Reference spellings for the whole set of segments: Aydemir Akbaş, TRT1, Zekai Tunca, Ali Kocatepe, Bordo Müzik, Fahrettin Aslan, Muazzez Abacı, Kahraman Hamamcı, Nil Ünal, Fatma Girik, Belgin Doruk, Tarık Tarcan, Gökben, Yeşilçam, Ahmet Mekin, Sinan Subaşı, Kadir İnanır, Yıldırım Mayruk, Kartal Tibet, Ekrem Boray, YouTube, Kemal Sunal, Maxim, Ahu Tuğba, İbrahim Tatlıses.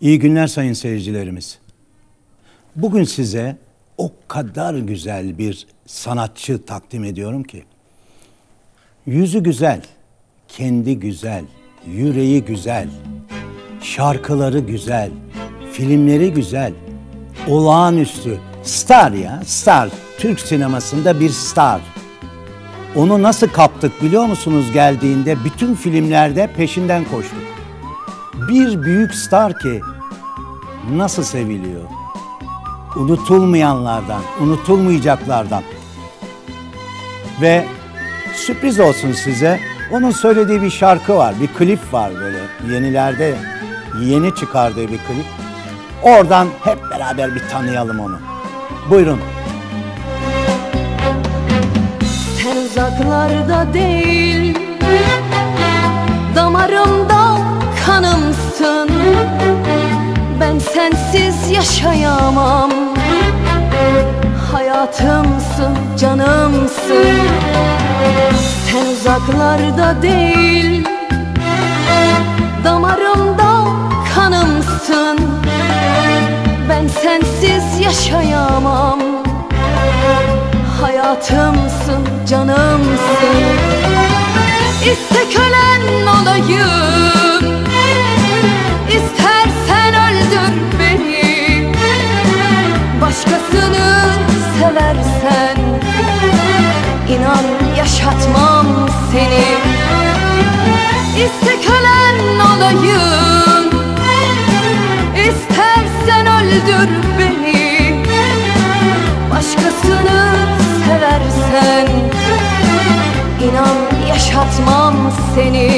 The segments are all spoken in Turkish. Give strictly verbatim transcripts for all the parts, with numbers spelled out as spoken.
İyi günler sayın seyircilerimiz. Bugün size o kadar güzel bir sanatçı takdim ediyorum ki. Yüzü güzel, kendi güzel, yüreği güzel, şarkıları güzel, filmleri güzel, olağanüstü. Star ya, star. Türk sinemasında bir star. Onu nasıl kaptık biliyor musunuz geldiğinde? Bütün filmlerde peşinden koştuk. Bir büyük star ki nasıl seviliyor? Unutulmayanlardan, unutulmayacaklardan. Ve sürpriz olsun size, onun söylediği bir şarkı var, bir klip var böyle yenilerde, yeni çıkardığı bir klip. Oradan hep beraber bir tanıyalım onu. Buyurun. Sen uzaklarda değil, damarımda kanımsın. Ben sensiz yaşayamam. Hayatımsın, canımsın. Sen uzaklarda değil, damarımda kanımsın. Ben sensiz yaşayamam. Hayatımsın, canımsın. İste kölen olayım, İstersen öldür beni. Başkasını seversen inan yaşatmam seni. İste kölen olayım, İstersen öldür beni. Başkasını seversen inan yaşatmam seni.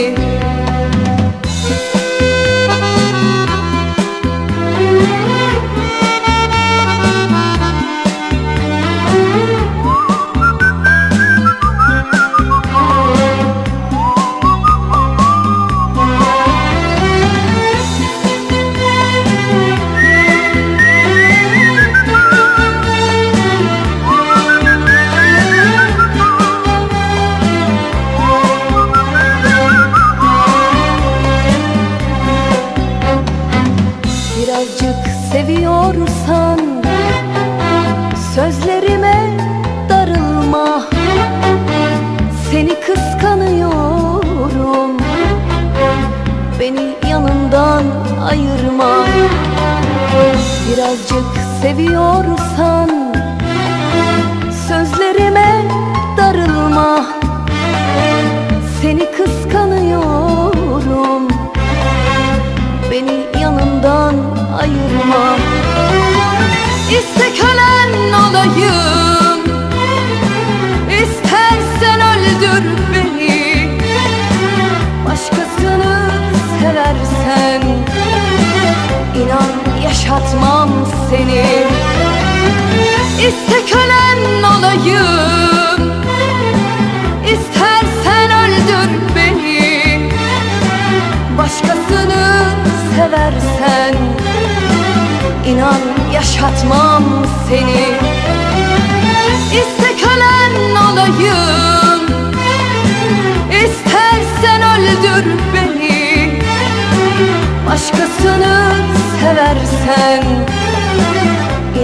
Birazcık seviyorsan sözlerime darılma. Seni kıskanıyorum, beni yanından ayırma. İste kölen olayım, İstersen öldür beni. Başkasını seversen inan yaşatmam seni. İste kölen olayım, İstersen öldür beni. Başkasını seversen inan yaşatmam seni. İste kölen olayım, İstersen öldür beni. Başkasını seversen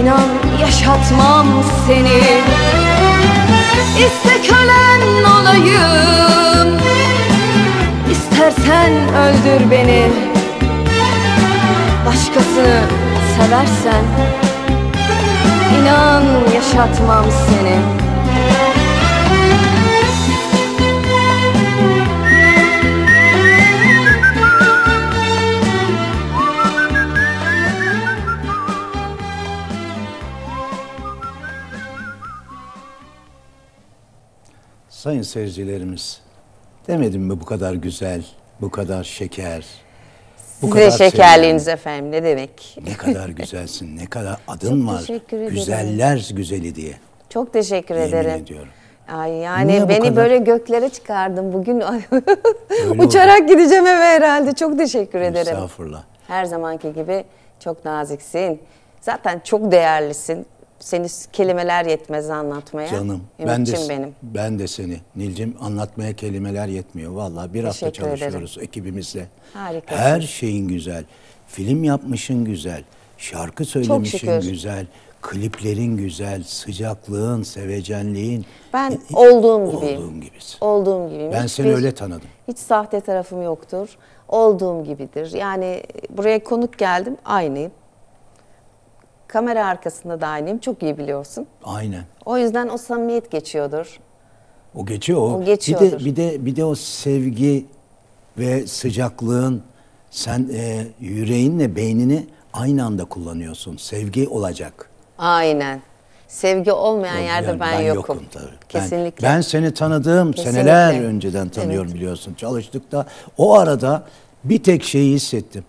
inan yaşatmam seni. İste kölen olayım, İstersen öldür beni. Başkasını seversen inan yaşatmam seni. Sayın seyircilerimiz, demedim mi bu kadar güzel, bu kadar şeker, bu kadar şekerliğiniz seviyorum. Efendim ne demek? Ne kadar güzelsin, ne kadar adın çok var, güzeller ederim. Güzeli diye. Çok teşekkür yemin ederim. Ediyorum. Ay yani niye beni böyle göklere çıkardın bugün? Uçarak oldu. Gideceğim eve herhalde. Çok teşekkür ederim. Estağfurullah. Her zamanki gibi çok naziksin, zaten çok değerlisin. Seni kelimeler yetmez anlatmaya. Canım, ben de, benim. ben de seni Nilcim anlatmaya kelimeler yetmiyor. Vallahi bir hafta çalışıyoruz ederim. ekibimizle. Harikasın. Her şeyin güzel. Film yapmışın güzel. Şarkı söylemişin güzel. Kliplerin güzel. Sıcaklığın, sevecenliğin. Ben e, olduğum gibiyim. Olduğum gibisin. Olduğum gibiyim. Ben hiç seni bir, öyle tanıdım. Hiç sahte tarafım yoktur. Olduğum gibidir. Yani buraya konuk geldim, aynıyım. Kamera arkasında da aynıyım. Çok iyi biliyorsun. Aynen. O yüzden o samimiyet geçiyordur. O geçiyor. O geçiyordur. Bir de, bir de, bir de o sevgi ve sıcaklığın, sen e, yüreğinle beynini aynı anda kullanıyorsun. Sevgi olacak. Aynen. Sevgi olmayan Olmayan, yerde ben, ben yokum. yokum tabii. Kesinlikle. Ben, ben seni tanıdığım Kesinlikle. seneler önceden tanıyorum, evet. biliyorsun. Çalıştıkta o arada bir tek şeyi hissettim.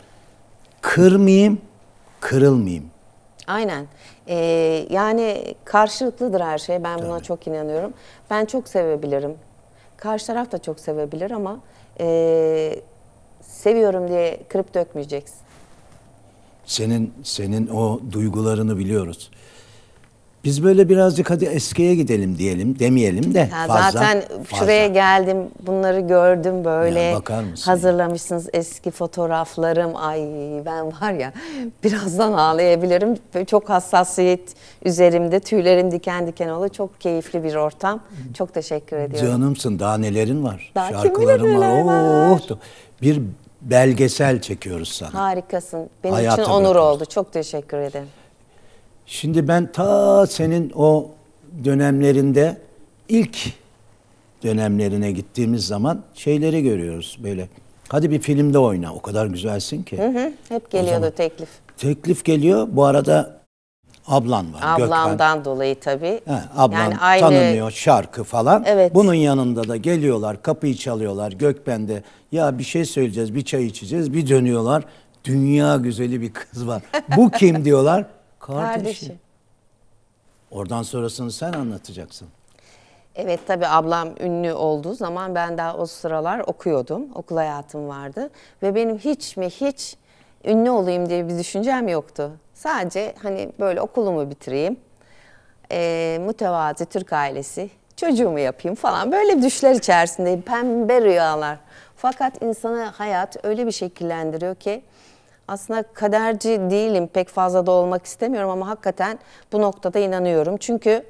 Kırmayayım, kırılmayayım. Aynen. Ee, yani karşılıklıdır her şey. Ben buna Tabii. çok inanıyorum. Ben çok sevebilirim. Karşı taraf da çok sevebilir ama e, seviyorum diye kırıp dökmeyeceksin. Senin senin o duygularını biliyoruz. Biz böyle birazcık hadi eskiye gidelim diyelim, demeyelim de ya fazla. Zaten fazla. Şuraya geldim, bunları gördüm böyle. Ya bakar mısın? Hazırlamışsınız ya eski fotoğraflarım. Ay ben var ya birazdan ağlayabilirim. Çok hassasiyet üzerimde, tüylerim diken diken oluyor. Çok keyifli bir ortam. Çok teşekkür ediyorum. Canımsın, daha nelerin var. Daha şarkılarım var. var. Oh, bir belgesel çekiyoruz sana. Harikasın. Benim Hayata için onur bırakırız. oldu. Çok teşekkür ederim. Şimdi ben ta senin o dönemlerinde, ilk dönemlerine gittiğimiz zaman şeyleri görüyoruz böyle. Hadi bir filmde oyna, o kadar güzelsin ki. Hı hı, hep geliyordu teklif. Teklif geliyor. Bu arada ablan var. Ablamdan Gökben. dolayı tabii. He, ablan yani aynı... tanınıyor, şarkı falan. Evet. Bunun yanında da geliyorlar, kapıyı çalıyorlar. Gökben'de ya bir şey söyleyeceğiz, bir çay içeceğiz, bir dönüyorlar. Dünya güzeli bir kız var. Bu kim diyorlar. Kardeşi. Kardeşi. Oradan sonrasını sen anlatacaksın. Evet tabii ablam ünlü olduğu zaman ben daha o sıralar okuyordum. Okul hayatım vardı. Ve benim hiç mi hiç ünlü olayım diye bir düşüncem yoktu. Sadece hani böyle okulumu bitireyim. E, mütevazi Türk ailesi. Çocuğumu yapayım falan. Böyle düşler içerisindeyim. Pembe rüyalar. Fakat insanı hayat öyle bir şekillendiriyor ki. Aslında kaderci değilim, pek fazla da olmak istemiyorum ama hakikaten bu noktada inanıyorum. Çünkü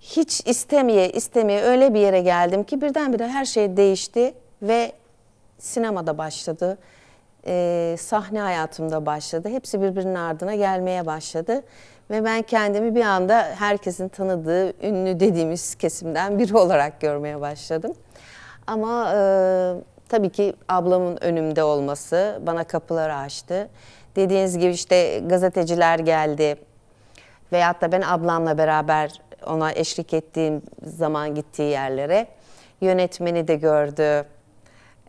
hiç istemeye istemeye öyle bir yere geldim ki birdenbire her şey değişti ve sinemada başladı. Ee, sahne hayatımda başladı. Hepsi birbirinin ardına gelmeye başladı. Ve ben kendimi bir anda herkesin tanıdığı, ünlü dediğimiz kesimden biri olarak görmeye başladım. Ama... E Tabii ki ablamın önümde olması bana kapıları açtı. Dediğiniz gibi işte gazeteciler geldi. Veyahut da ben ablamla beraber ona eşlik ettiğim zaman gittiği yerlere. Yönetmeni de gördü.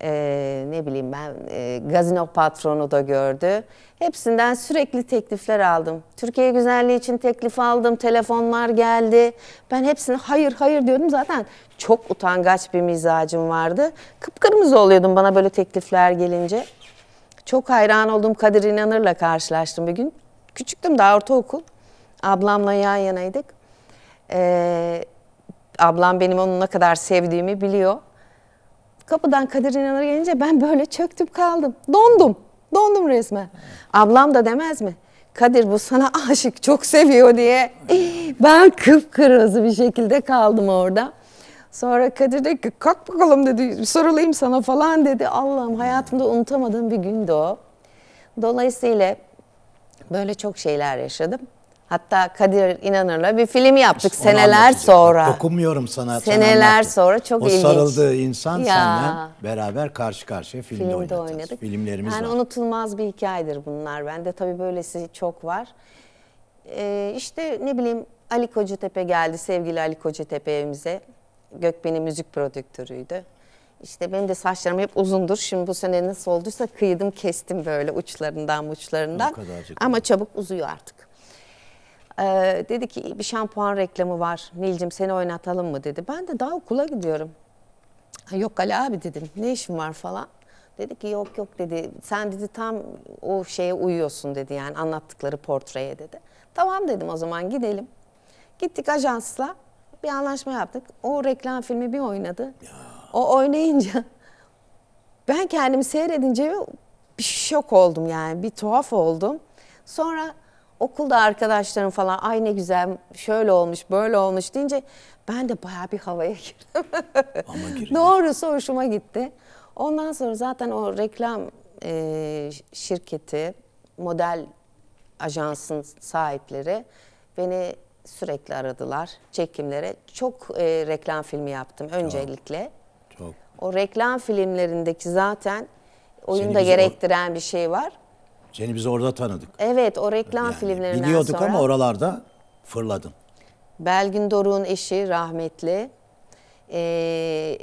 Ee, ne bileyim ben e, gazino patronu da gördü. Hepsinden sürekli teklifler aldım. Türkiye güzelliği için teklif aldım. Telefonlar geldi. Ben hepsine hayır hayır diyordum. Zaten çok utangaç bir mizacım vardı. Kıpkırmızı oluyordum bana böyle teklifler gelince. Çok hayran olduğum Kadir İnanır'la karşılaştım bir gün. Küçüktüm, daha ortaokul. Ablamla yan yanaydık. Ee, ablam benim onu ne kadar sevdiğimi biliyor. Kapıdan Kadir İnanır gelince ben böyle çöktüm kaldım. Dondum. Dondum resmen. Ablam da demez mi? Kadir bu sana aşık, çok seviyor diye. Ben kıpkırmızı bir şekilde kaldım orada. Sonra Kadir dedi ki kalk bakalım dedi, sorulayım sana falan dedi. Allah'ım, hayatımda unutamadığım bir gündü o. Dolayısıyla böyle çok şeyler yaşadım. Hatta Kadir İnanır'la bir film yaptık Onu seneler sonra. Dokunmuyorum sana. Seneler sana sonra çok o ilginç. O sarıldığı insan ya. Seninle beraber karşı karşıya filmde, filmde oynadık. Filmlerimiz yani var. Unutulmaz bir hikayedir bunlar. Bende tabii böylesi çok var. Ee, işte ne bileyim Ali Kocatepe geldi. Sevgili Ali Kocatepe evimize. Gökben'in müzik prodüktörüydü. İşte benim de saçlarım hep uzundur. Şimdi bu sene nasıl olduysa kıydım kestim böyle uçlarından uçlarından. Ama çabuk uzuyor artık. Ee, dedi ki bir şampuan reklamı var. Nilcim seni oynatalım mı dedi. Ben de daha okula gidiyorum. Ha, yok Ali abi dedim. Ne işim var falan. Dedi ki yok yok dedi. Sen dedi tam o şeye uyuyorsun dedi. Yani anlattıkları portreye dedi. Tamam dedim, o zaman gidelim. Gittik ajansla bir anlaşma yaptık. O reklam filmi bir oynadı. Ya. O oynayınca ben kendimi seyredince bir şok oldum yani. Bir tuhaf oldum. Sonra okulda arkadaşlarım falan ay ne güzel şöyle olmuş böyle olmuş deyince ben de bayağı bir havaya girdim. Ama girdi. Doğrusu hoşuma gitti. Ondan sonra zaten o reklam e, şirketi, model ajansın sahipleri beni sürekli aradılar çekimlere. Çok e, reklam filmi yaptım öncelikle. Çok, çok. O reklam filmlerindeki zaten oyunda gerektiren bir şey var. Seni biz orada tanıdık. Evet, o reklam yani filmlerinden sonra. Biliyorduk ama oralarda fırladım. Belgin Doruk'un eşi rahmetli. Ee,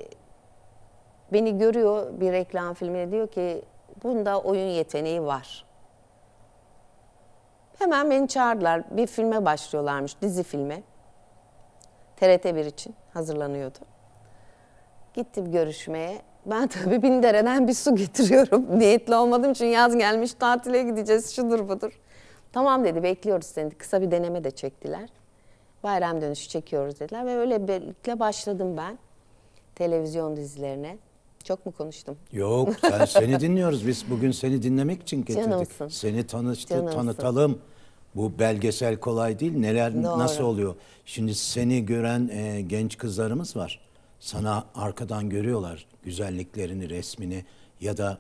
beni görüyor bir reklam filmine, diyor ki bunda oyun yeteneği var. Hemen beni çağırdılar. Bir filme başlıyorlarmış, dizi filme. T R T bir için hazırlanıyordu. Gittim görüşmeye. Ben tabii bin dereden bir su getiriyorum. Niyetli olmadım için yaz gelmiş, tatile gideceğiz, şudur budur. Tamam dedi, bekliyoruz seni. Kısa bir deneme de çektiler. Bayram dönüşü çekiyoruz dediler ve öyle birlikte başladım ben televizyon dizilerine. Çok mu konuştum? Yok, sen, seni dinliyoruz. Biz bugün seni dinlemek için getirdik. Canımsın. Seni tanıştı, Canımsın. Tanıtalım. Bu belgesel kolay değil. Neler, doğru, nasıl oluyor? Şimdi seni gören e, genç kızlarımız var. Sana arkadan görüyorlar güzelliklerini, resmini ya da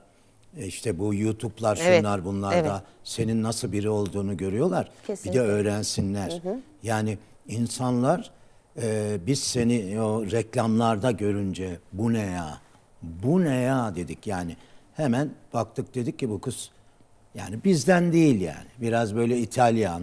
işte bu YouTube'lar, evet, şunlar bunlar, evet, da senin nasıl biri olduğunu görüyorlar. Kesinlikle. Bir de öğrensinler. Hı hı. Yani insanlar e, biz seni o reklamlarda görünce bu ne ya, bu ne ya dedik yani. Hemen baktık, dedik ki bu kız yani bizden değil yani. Biraz böyle İtalyan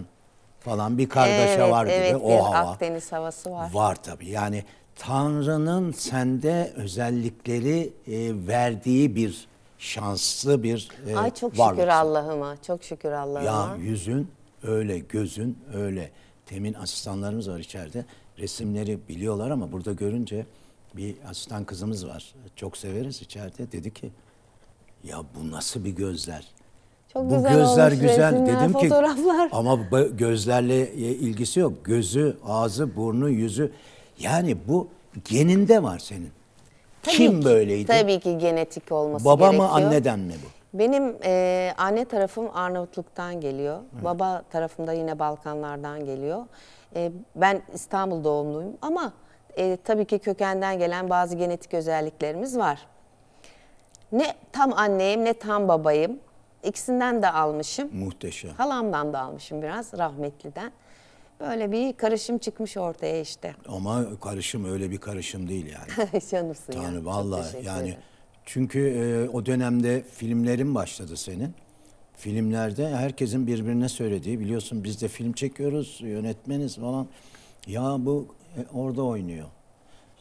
falan bir kargaşa, evet, var gibi, evet, o hava. Akdeniz havası var. Var tabii yani. Tanrı'nın sende özellikleri e, verdiği bir şanslı bir e, Ay çok varlık. Şükür Allah'ıma, çok şükür Allah'ıma. Ya yüzün öyle, gözün öyle. Temin asistanlarımız var içeride. Resimleri biliyorlar ama burada görünce bir asistan kızımız var. Çok severiz içeride. Dedi ki ya bu nasıl bir gözler? Çok bu güzel gözler güzel resimler, dedim ki fotoğraflar. Ama gözlerle ilgisi yok. Gözü, ağzı, burnu, yüzü. Yani bu geninde var senin. Tabii Kim ki, böyleydi? Tabii ki genetik olması Baba gerekiyor. Baba mı, anneden mi bu? Benim e, anne tarafım Arnavutluk'tan geliyor. Evet. Baba tarafım da yine Balkanlardan geliyor. E, ben İstanbul doğumluyum ama e, tabii ki kökenden gelen bazı genetik özelliklerimiz var. Ne tam anneyim ne tam babayım. İkisinden de almışım. Muhteşem. Halamdan da almışım biraz, rahmetliden. Böyle bir karışım çıkmış ortaya işte. Ama karışım öyle bir karışım değil yani. Canımsın Tanrı ya. Vallahi yani. Çünkü e, o dönemde filmlerin başladı senin. Filmlerde herkesin birbirine söylediği, biliyorsun biz de film çekiyoruz, yönetmeniz falan. Ya bu e, orada oynuyor.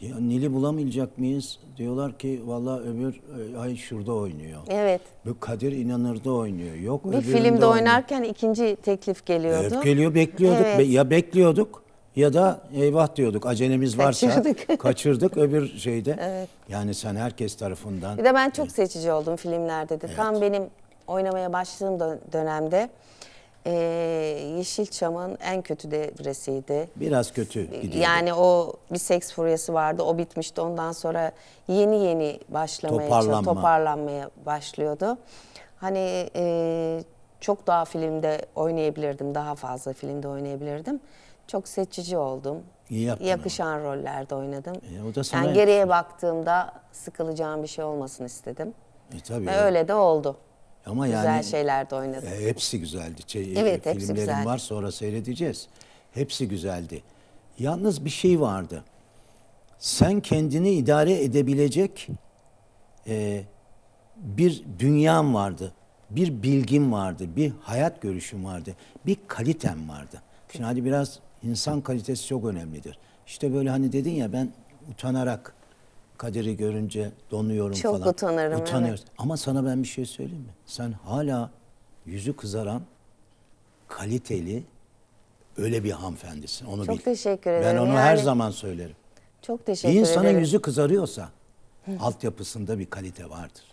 Ya Nil'i bulamayacak mıyız? Diyorlar ki vallahi öbür ay şurada oynuyor. Evet. Bu Kadir İnanır'da oynuyor. Yok. Bir filmde oynarken oynuyor. İkinci teklif geliyordu. Evet, geliyor, bekliyorduk. Evet. Ya bekliyorduk ya da eyvah diyorduk. Acelemiz varsa kaçırdık. kaçırdık öbür şeyde. Evet. Yani sen herkes tarafından. Bir de ben çok seçici oldum filmlerde de. Evet. Tam benim oynamaya başladığım dönemde. Ee, Yeşilçam'ın en kötü devresiydi. Biraz kötü gidiyordu. Yani o bir seks furyası vardı. O bitmişti. Ondan sonra yeni yeni başlamaya, Toparlanma. toparlanmaya başlıyordu. Hani e, çok daha filmde oynayabilirdim. Daha fazla filmde oynayabilirdim. Çok seçici oldum. İyi yaptın. Yakışan ama. rollerde oynadım. E, o da sana yani geriye baktığımda sıkılacağım bir şey olmasını istedim. E, tabii Ve ya. öyle de oldu. Ama güzel yani, şeylerde oynadım. E, hepsi güzeldi. Şey, evet, e, hepsi filmlerim güzeldi. Var, sonra seyredeceğiz. Hepsi güzeldi. Yalnız bir şey vardı. Sen kendini idare edebilecek e, bir dünyan vardı. Bir bilgin vardı. Bir hayat görüşün vardı. Bir kaliten vardı. Şimdi hadi biraz insan kalitesi çok önemlidir. İşte böyle hani dedin ya ben utanarak Kadir'i görünce donuyorum çok falan. Çok utanırım. Utanıyorsun. Evet. Ama sana ben bir şey söyleyeyim mi? Sen hala yüzü kızaran, kaliteli, öyle bir hanımefendisin. Onu Çok bil. teşekkür ederim. Ben onu yani, her zaman söylerim. Çok teşekkür ederim. Bir insanın ederim. yüzü kızarıyorsa altyapısında bir kalite vardır.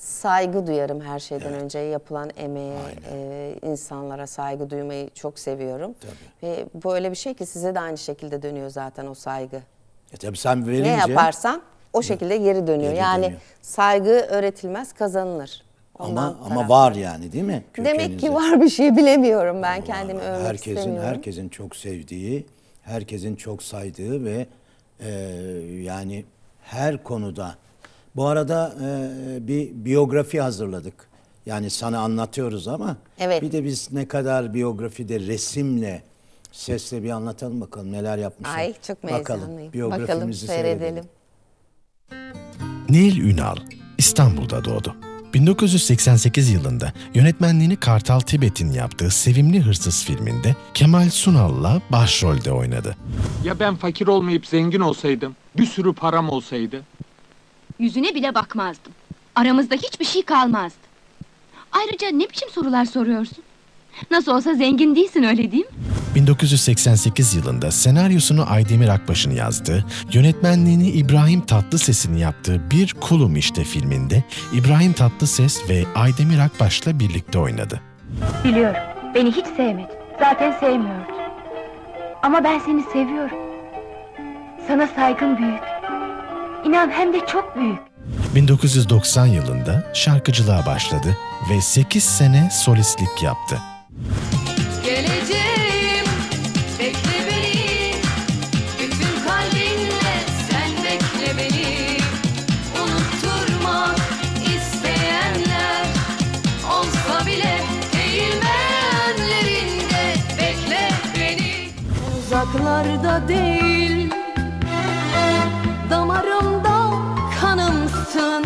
saygı duyarım her şeyden evet. önce. Yapılan emeğe, e, insanlara saygı duymayı çok seviyorum. Tabii. Ve bu öyle bir şey ki size de aynı şekilde dönüyor zaten o saygı. E tabii sen verince, ne yaparsan o şekilde geri dönüyor. Geri yani dönüyor. Saygı öğretilmez, kazanılır. Ama, ama var yani değil mi? Kökeninize. Demek ki var bir şey, bilemiyorum ben, Allah kendimi övmek herkesin, istemiyorum. Herkesin çok sevdiği, herkesin çok saydığı ve e, yani her konuda. Bu arada e, bir biyografi hazırladık. Yani sana anlatıyoruz ama evet. bir de biz ne kadar biyografide resimle, sesle bir anlatalım bakalım neler yapmışlar. Ay çok meraklandım. Biyografimizi seyredelim. Nil Ünal İstanbul'da doğdu. bin dokuz yüz seksen sekiz yılında yönetmenliğini Kartal Tibet'in yaptığı Sevimli Hırsız filminde Kemal Sunal'la başrolde oynadı. Ya ben fakir olmayıp zengin olsaydım, bir sürü param olsaydı? Yüzüne bile bakmazdım. Aramızda hiçbir şey kalmazdı. Ayrıca ne biçim sorular soruyorsun? Nasıl olsa zengin değilsin, öyle değil mi? bin dokuz yüz seksen sekiz yılında senaryosunu Aydemir Akbaş'ın yazdığı, yönetmenliğini İbrahim Tatlıses'in yaptığı Bir Kulum İşte filminde İbrahim Tatlıses ve Aydemir Akbaş'la birlikte oynadı. Biliyorum, beni hiç sevmedi. Zaten sevmiyordu. Ama ben seni seviyorum. Sana saygım büyük. İnan hem de çok büyük. bin dokuz yüz doksan yılında şarkıcılığa başladı ve sekiz sene solistlik yaptı. Geleceğim, bekle beni, bütün kalbinle sen bekle beni, unutturmak isteyenler olsa bile eğilmeyenlerinde bekle beni. Uzaklarda değil, damarımda kanımsın,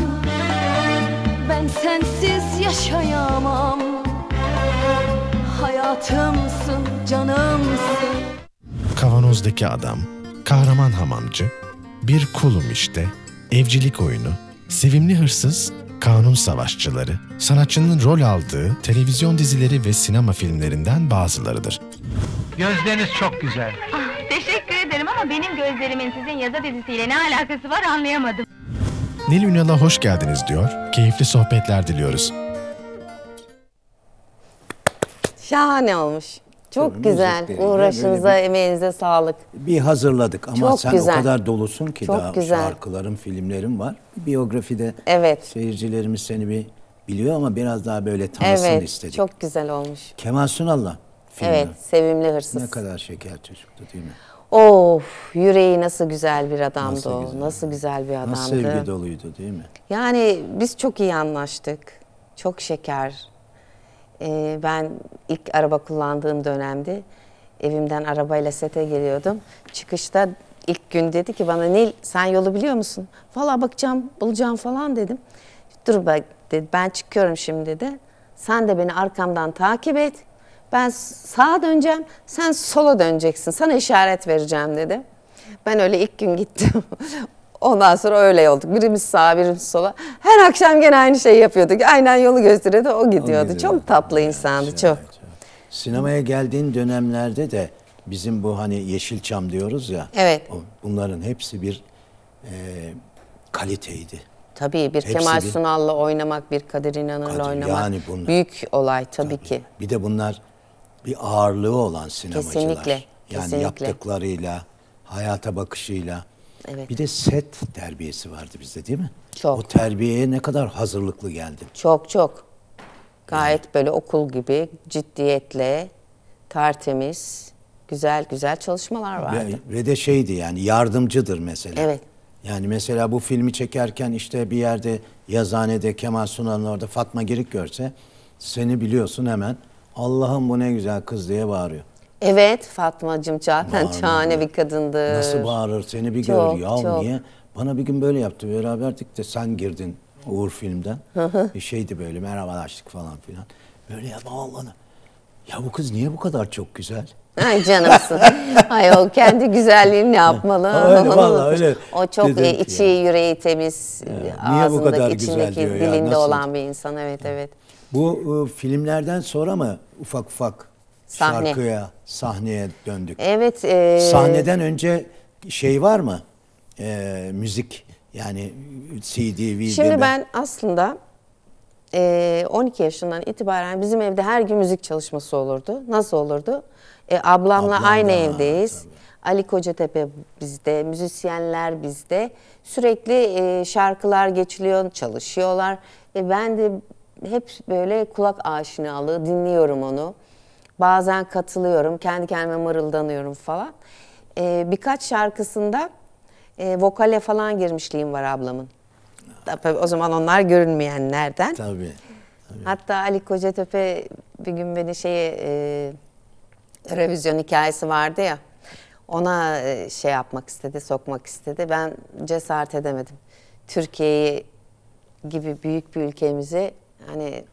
ben sensiz yaşayamam. Hayatımsın, canımsın. Kavanozdaki Adam, Kahraman Hamamcı, Bir Kulum İşte, Evcilik Oyunu, Sevimli Hırsız, Kanun Savaşçıları, sanatçının rol aldığı televizyon dizileri ve sinema filmlerinden bazılarıdır. Gözleriniz çok güzel. Ah, teşekkür ederim ama benim gözlerimin sizin yazı dizisiyle ne alakası var anlayamadım. Nil Ünal'a hoş geldiniz diyor, keyifli sohbetler diliyoruz. Şahane olmuş. Çok tabii, güzel. Uğraşınıza, bir, emeğinize sağlık. Bir hazırladık ama çok sen güzel. O kadar dolusun ki çok daha güzel. Şarkılarım, filmlerim var. Biyografide evet. seyircilerimiz seni bir biliyor ama biraz daha böyle tanısın evet, istedik. Evet, çok güzel olmuş. Kemal Sunal'la filmi. Evet, Sevimli Hırsız. Ne kadar şeker çocuktu değil mi? Of, yüreği nasıl güzel bir adamdı nasıl o. Güzel. Nasıl güzel bir adamdı. Nasıl sevgi doluydu değil mi? Yani biz çok iyi anlaştık. Çok şeker. Ben ilk araba kullandığım dönemdi. Evimden arabayla sete geliyordum. Çıkışta ilk gün dedi ki bana, Nil sen yolu biliyor musun? Valla bakacağım, bulacağım falan dedim. Dur bak dedi, ben çıkıyorum şimdi dedi. Sen de beni arkamdan takip et. Ben sağa döneceğim, sen sola döneceksin. Sana işaret vereceğim dedi. Ben öyle ilk gün gittim. Ondan sonra öyle olduk. Birimiz sağa, birimiz sola. Her akşam gene aynı şeyi yapıyorduk. Aynen yolu gösteriyordu, o gidiyordu. O çok tatlı evet, insandı, evet, çok. Evet. Sinemaya geldiğin dönemlerde de bizim bu hani Yeşilçam diyoruz ya. Evet. O, bunların hepsi bir e, kaliteydi. Tabii bir hepsi Kemal bir, Sunal'la oynamak, bir Kadir İnanır'la Kadir, oynamak yani bunlar, büyük olay tabii, tabii ki. Bir de bunlar bir ağırlığı olan sinemacılar. Kesinlikle. Yani kesinlikle. Yaptıklarıyla, hayata bakışıyla. Evet. Bir de set terbiyesi vardı bizde değil mi? Çok. O terbiyeye ne kadar hazırlıklı geldin? Çok çok. Gayet evet. böyle okul gibi ciddiyetle, tertemiz, güzel güzel çalışmalar vardı. Ve, ve de şeydi yani yardımcıdır mesela. Evet. Yani mesela bu filmi çekerken işte bir yerde yazıhanede Kemal Sunal'ın orada Fatma Girik görse seni biliyorsun hemen Allah'ım bu ne güzel kız diye bağırıyor. Evet, Fatmacığım zaten şahane bir kadındır. Nasıl bağırır, seni bir çok, gör ya çok. Niye? Bana bir gün böyle yaptı, beraberdik de sen girdin Uğur filmden. Bir şeydi böyle, merhabalaştık falan filan. Böyle ya Allah'ını, ya bu kız niye bu kadar çok güzel? Ay canımsın. Ay o kendi güzelliğini ne yapmalı? Ha, öyle, vallahi, öyle. O çok içi, yani. Yüreği temiz, evet. Ağzındaki, içindeki, dilinde ya, olan bir insan. Evet, evet. evet. Bu ıı, filmlerden sonra mı ufak ufak? Sahne. Şarkıya, sahneye döndük. Evet. E... Sahneden önce şey var mı? E, müzik yani C D, V D. Şimdi ben aslında on iki yaşından itibaren bizim evde her gün müzik çalışması olurdu. Nasıl olurdu? E, ablamla Ablam aynı da, evdeyiz. Tabii. Ali Kocatepe bizde, müzisyenler bizde. Sürekli e, şarkılar geçiliyor, çalışıyorlar. E, ben de hep böyle kulak aşinalığı dinliyorum onu. Bazen katılıyorum, kendi kendime mırıldanıyorum falan. E, birkaç şarkısında e, vokale falan girmişliğim var ablamın. Tabii o zaman onlar görünmeyenlerden. Tabii, tabii. Hatta Ali Kocatepe bir gün beni şeye e, revizyon hikayesi vardı ya. Ona şey yapmak istedi, sokmak istedi. Ben cesaret edemedim. Türkiye'yi gibi büyük bir ülkemizi hani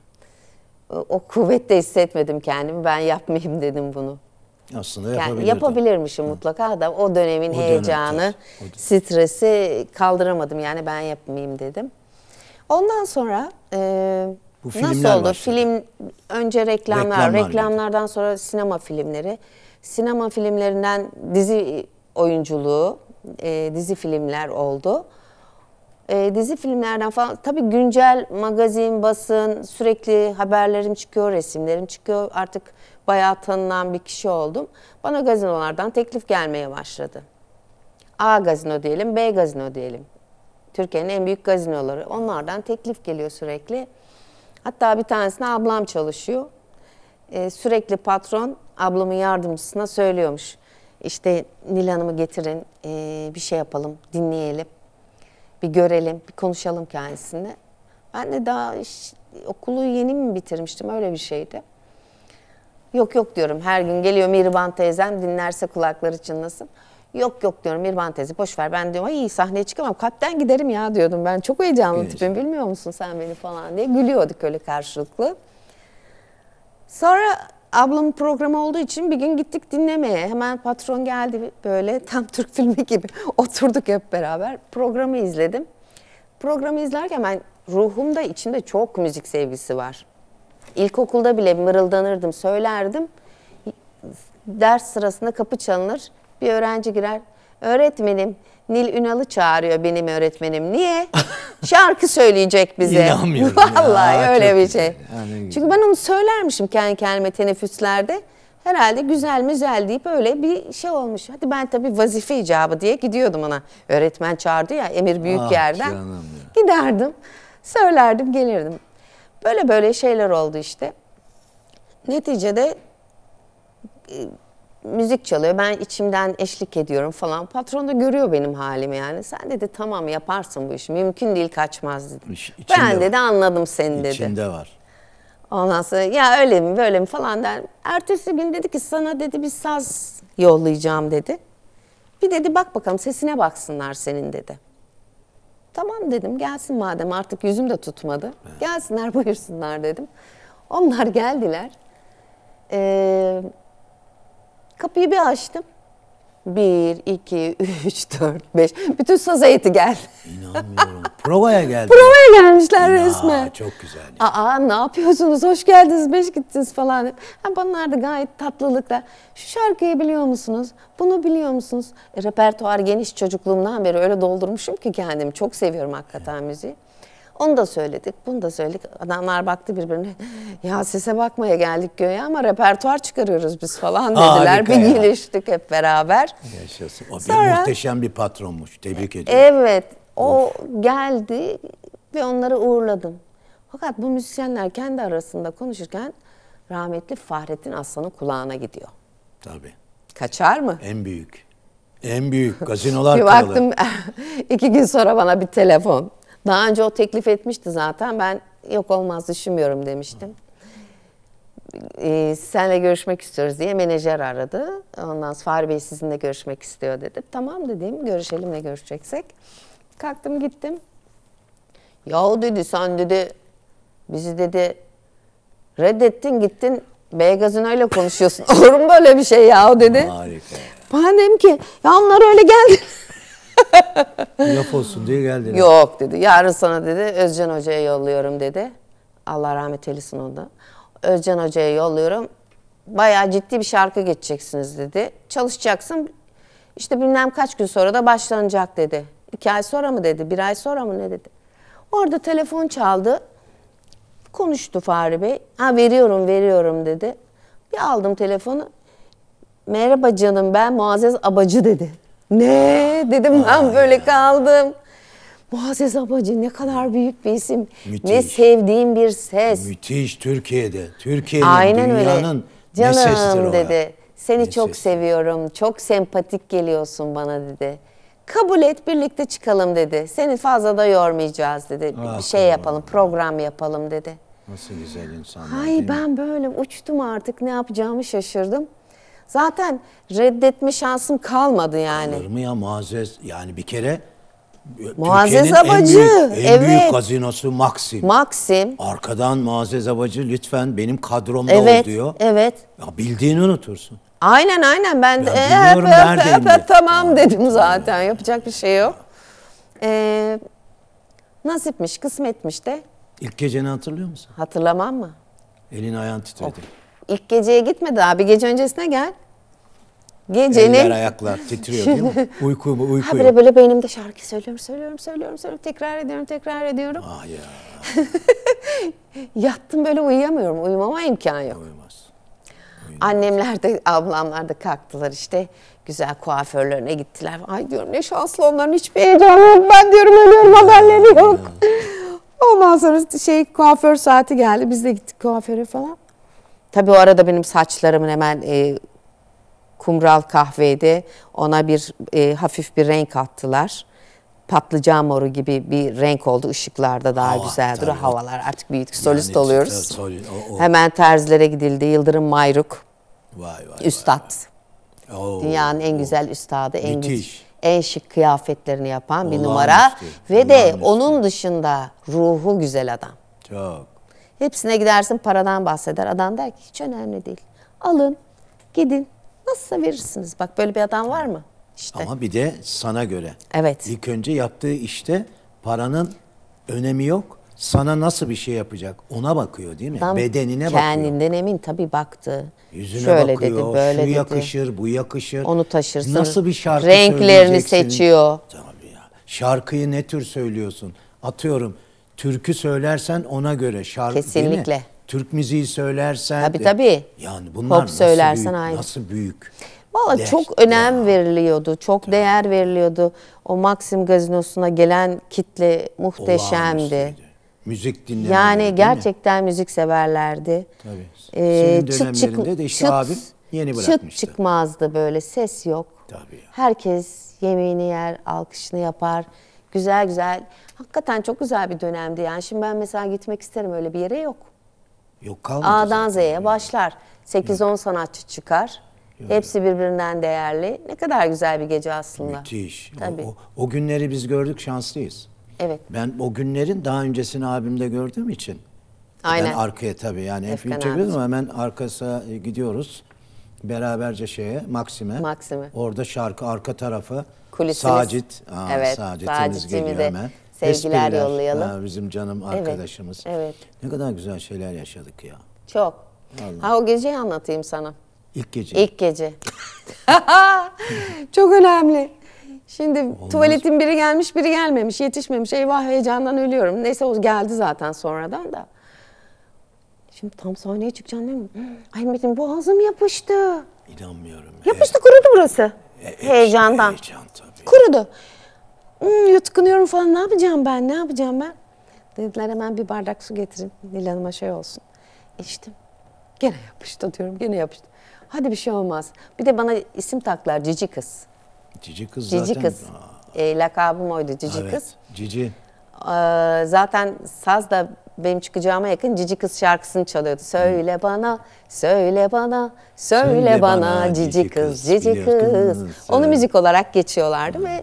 o kuvvetle hissetmedim kendimi. Ben yapmayayım dedim bunu. Aslında yani yapabilirmişim evet. Mutlaka da o dönemin o heyecanı, dönem, stresi kaldıramadım. Yani ben yapmayayım dedim. Ondan sonra e, nasıl oldu? Başladı. Film önce reklamlar, reklamlar reklamlardan dedi. Sonra sinema filmleri. Sinema filmlerinden dizi oyunculuğu, e, dizi filmler oldu. E, dizi filmlerden falan tabii güncel magazin, basın, sürekli haberlerim çıkıyor, resimlerim çıkıyor. Artık bayağı tanınan bir kişi oldum. Bana gazinolardan teklif gelmeye başladı. A gazino diyelim, B gazino diyelim. Türkiye'nin en büyük gazinoları. Onlardan teklif geliyor sürekli. Hatta bir tanesine ablam çalışıyor. Ee, sürekli patron ablamın yardımcısına söylüyormuş. İşte Nil Hanım'ı getirin, e, bir şey yapalım, dinleyelim. Bir görelim, bir konuşalım kendisine. Ben de daha iş, okulu yeni mi bitirmiştim, öyle bir şeydi. Yok yok diyorum, her gün geliyor Mirvan teyzem, dinlerse kulakları çınlasın. Yok yok diyorum Mirvan teyze, boşver. Ben diyorum, ay sahneye çıkamam, kalpten giderim ya diyordum ben. Çok heyecanlı tipim, bilmiyor musun sen beni falan diye. Gülüyorduk öyle karşılıklı. Sonra ablamın programı olduğu için bir gün gittik dinlemeye. Hemen patron geldi böyle, tam Türk filmi gibi oturduk hep beraber. Programı izledim. Programı izlerken ben ruhumda, içinde çok müzik sevgisi var. İlkokulda bile mırıldanırdım, söylerdim. Ders sırasında kapı çalınır, bir öğrenci girer. Öğretmenim, Nil Ünal'ı çağırıyor benim öğretmenim. Niye? Şarkı söyleyecek bize. İnanmıyorum. Vallahi ya, öyle bir şey. Yani... Çünkü ben onu söylermişim kendi kendime teneffüslerde. Herhalde güzel müzel deyip öyle bir şey olmuş. Hadi ben tabii vazife icabı diye gidiyordum ona. Öğretmen çağırdı ya, emir büyük ah, yerden. Ya. Giderdim, söylerdim, gelirdim. Böyle böyle şeyler oldu işte. Neticede e, müzik çalıyor. Ben içimden eşlik ediyorum falan. Patron da görüyor benim halimi yani. Sen dedi tamam yaparsın bu işi. Mümkün değil kaçmaz dedi. İç, ben dedi var. Anladım seni dedi. İçinde var. Ondan sonra ya öyle mi böyle mi falan der. Ertesi gün dedi ki sana dedi bir saz yollayacağım dedi. Bir dedi bak bakalım sesine baksınlar senin dedi. Tamam dedim gelsin madem artık yüzüm de tutmadı. Evet. Gelsinler buyursunlar dedim. Onlar geldiler. Eee... Kapıyı bir açtım. Bir, iki, üç, dört, beş. Bütün saz heyeti geldi. İnanmıyorum. Provaya geldi. Provaya gelmişler İna, resmen. Çok güzel. Yani. Aa ne yapıyorsunuz? Hoş geldiniz, beş gittiniz falan. Yani bunlar da gayet tatlılıkla. Şu şarkıyı biliyor musunuz? Bunu biliyor musunuz? E, repertuar geniş çocukluğumdan beri öyle doldurmuşum ki kendimi. Çok seviyorum hakikaten evet. Müziği. Onu da söyledik, bunu da söyledik. Adamlar baktı birbirine. Ya sese bakmaya geldik göğe ama repertuar çıkarıyoruz biz falan dediler. Harika bir geliştik hep beraber. Yaşasın. O Sonra, bir muhteşem bir patronmuş. Tebrik ediyorum. Evet. O of. Geldi ve onları uğurladım. Fakat bu müzisyenler kendi arasında konuşurken rahmetli Fahrettin Aslan'ın kulağına gidiyor. Tabii. Kaçar mı? En büyük. En büyük. Gazinolar kralı. Bir baktım iki gün sonra bana bir telefon. Daha önce o teklif etmişti zaten. Ben yok olmaz düşünmüyorum demiştim. Ee, seninle görüşmek istiyoruz diye menajer aradı. Ondan sonra Fahri Bey sizinle görüşmek istiyor dedi. Tamam dedim görüşelim ne görüşeceksek. Kalktım gittim. Yahu dedi sen dedi bizi dedi reddettin gittin. Bey gazinoyla konuşuyorsun. Olur mu böyle bir şey yahu dedi. Harika. Ben dedim ki ya onlar öyle geldi. Laf olsun diye geldi. Yok dedi. Yarın sana dedi Özcan Hoca'ya yolluyorum dedi. Allah rahmet eylesin onu da. Özcan Hoca'ya yolluyorum. Bayağı ciddi bir şarkı geçeceksiniz dedi. Çalışacaksın. İşte bilmem kaç gün sonra da başlanacak dedi. İki ay sonra mı dedi? Bir ay sonra mı ne dedi? Orada telefon çaldı. Konuştu Fahri Bey. Ha veriyorum veriyorum dedi. Bir aldım telefonu. Merhaba canım ben Muazzez Abacı dedi. Ne dedim ben, böyle kaldım. Muazzez Abacı ne kadar büyük bir isim. Müthiş. Ne sevdiğim bir ses. Müthiş Türkiye'de. Türkiye'nin, dünyanın öyle. Ne sestir o dedi. Ya. Seni ne çok sestir. Seviyorum. Çok sempatik geliyorsun bana dedi. Kabul et, birlikte çıkalım dedi. Seni fazla da yormayacağız dedi. Ah, bir şey yapalım, Allah. Program yapalım dedi. Nasıl güzel insanlar. Ay ben böyle uçtum artık, ne yapacağımı şaşırdım. Zaten reddetme şansım kalmadı yani. Olur mu ya Muazzez? Yani bir kere Muazzez Abacı. En, büyük, en evet. büyük gazinosu Maxim. Maxim. Arkadan Muazzez Abacı lütfen benim kadromda evet, ol diyor. Evet. Ya bildiğini unutursun. Aynen aynen ben ya, e, öp, öp, öp, öp, tamam ya. Dedim zaten ya. Yapacak bir şey yok. Ee, nasipmiş, kısmetmiş de. İlk geceni hatırlıyor musun? Hatırlamam mı? Elin ayağın titredi. İlk geceye gitme daha, bir gece öncesine gel. Gecenin... Eller ayaklar titriyor değil mi? Uyku mu? Uyku yok. Böyle beynimde şarkı söylüyorum, söylüyorum, söylüyorum, söylüyorum. Tekrar ediyorum, tekrar ediyorum. Ah ya. Yattım böyle uyuyamıyorum. Uyumama imkan yok. Uyumaz. Uyumaz. Annemler de, ablamlar da kalktılar işte. Güzel kuaförlerine gittiler. Ay diyorum ne şanslı onların, hiçbir heyecanı yok. Ben diyorum ölüyorum, haberleri yok. Ondan sonra şey kuaför saati geldi. Biz de gittik kuaföre falan. Tabii o arada benim saçlarımın hemen... E, kumral kahveydi. Ona bir e, hafif bir renk attılar. Patlıcan moru gibi bir renk oldu. Işıklarda daha Hava, güzel duruyor. Havalar artık büyük solist yani, oluyoruz. Sol, o, o. Hemen terzilere gidildi. Yıldırım Mayruk. Vay vay. Üstad. Vay, vay. Dünyanın en güzel o. üstadı. En, güç, en şık kıyafetlerini yapan Olan bir numara. Üstü. Ve Olan de üstü. Onun dışında ruhu güzel adam. Çok. Hepsine gidersin paradan bahseder. Adam der ki hiç önemli değil. Alın gidin. Nasılsa verirsiniz. Bak böyle bir adam var mı? İşte. Ama bir de sana göre. Evet. İlk önce yaptığı işte paranın önemi yok. Sana nasıl bir şey yapacak? Ona bakıyor değil mi? Tam bedenine bakıyor. Kendinden emin tabii baktı. Yüzüne şöyle bakıyor. Dedi, böyle şu dedi. Yakışır, bu yakışır. Onu taşırsın. Nasıl bir şarkı söyleyeceksin? Renklerini seçiyor. Tabii ya. Şarkıyı ne tür söylüyorsun? Atıyorum türkü söylersen ona göre. Şarkı, kesinlikle. Türk müziği söylersen tabii, de, tabii. Yani bunlar pop nasıl, söylersen büyük, nasıl büyük? Vallahi çok önem ya. Veriliyordu, çok tabii. değer veriliyordu. O Maxim gazinosuna gelen kitle muhteşemdi. Müzik dinleyenler. Yani gerçekten mi? Müzik severlerdi. Tabii. Ee, Senin dönemlerinde çık, de işte çıt, abim yeni bırakmıştı. Çıt çıkmazdı böyle, ses yok. Tabii ya. Herkes yemeğini yer, alkışını yapar. Güzel güzel, hakikaten çok güzel bir dönemdi. Yani şimdi ben mesela gitmek isterim, öyle bir yere yok. Yok, A'dan Z'ye başlar. sekiz on sanatçı çıkar. Yok. Hepsi birbirinden değerli. Ne kadar güzel bir gece aslında. Müthiş. Tabii. O, o, o günleri biz gördük, şanslıyız. Evet. Ben o günlerin daha öncesini abimde gördüğüm için. Aynen. Ben arkaya tabii yani. Hemen arkasına gidiyoruz. Beraberce şeye, Maxim'e. Maxim'e. Orada şarkı, arka tarafı. Kulisimiz. Sacit. Aa, evet. Sacit'imiz geliyor hemen. Sevgiler Espriler. Yollayalım. Ha, bizim canım arkadaşımız. Evet, evet. Ne kadar güzel şeyler yaşadık ya. Çok. Vallahi. Ha o geceyi anlatayım sana. İlk gece. İlk gece. Çok önemli. Şimdi Olmaz. Tuvaletin biri gelmiş biri gelmemiş, yetişmemiş. Eyvah heyecandan ölüyorum. Neyse o geldi zaten sonradan da. Şimdi tam sahneye çıkacağım değil mi? Ay benim boğazım yapıştı. İnanmıyorum. Yapıştı evet. Kurudu burası. E, Heyecandan. Heyecan tabii. Kurudu. Hmm, yutkunuyorum falan, ne yapacağım ben, ne yapacağım ben? Dediler hemen bir bardak su getirin, Nil Hanım'a şey olsun. İçtim, gene yapıştı diyorum, gene yapıştı. Hadi bir şey olmaz. Bir de bana isim taklar, Cici Kız. Cici Kız cici zaten. Kız. E, lakabım oydu, Cici evet, Kız. Cici. Ee, zaten saz da benim çıkacağıma yakın Cici Kız şarkısını çalıyordu. Söyle Hı. bana, söyle bana, söyle, söyle bana, bana Cici Kız, Cici Kız. Onu müzik olarak geçiyorlardı Hı. ve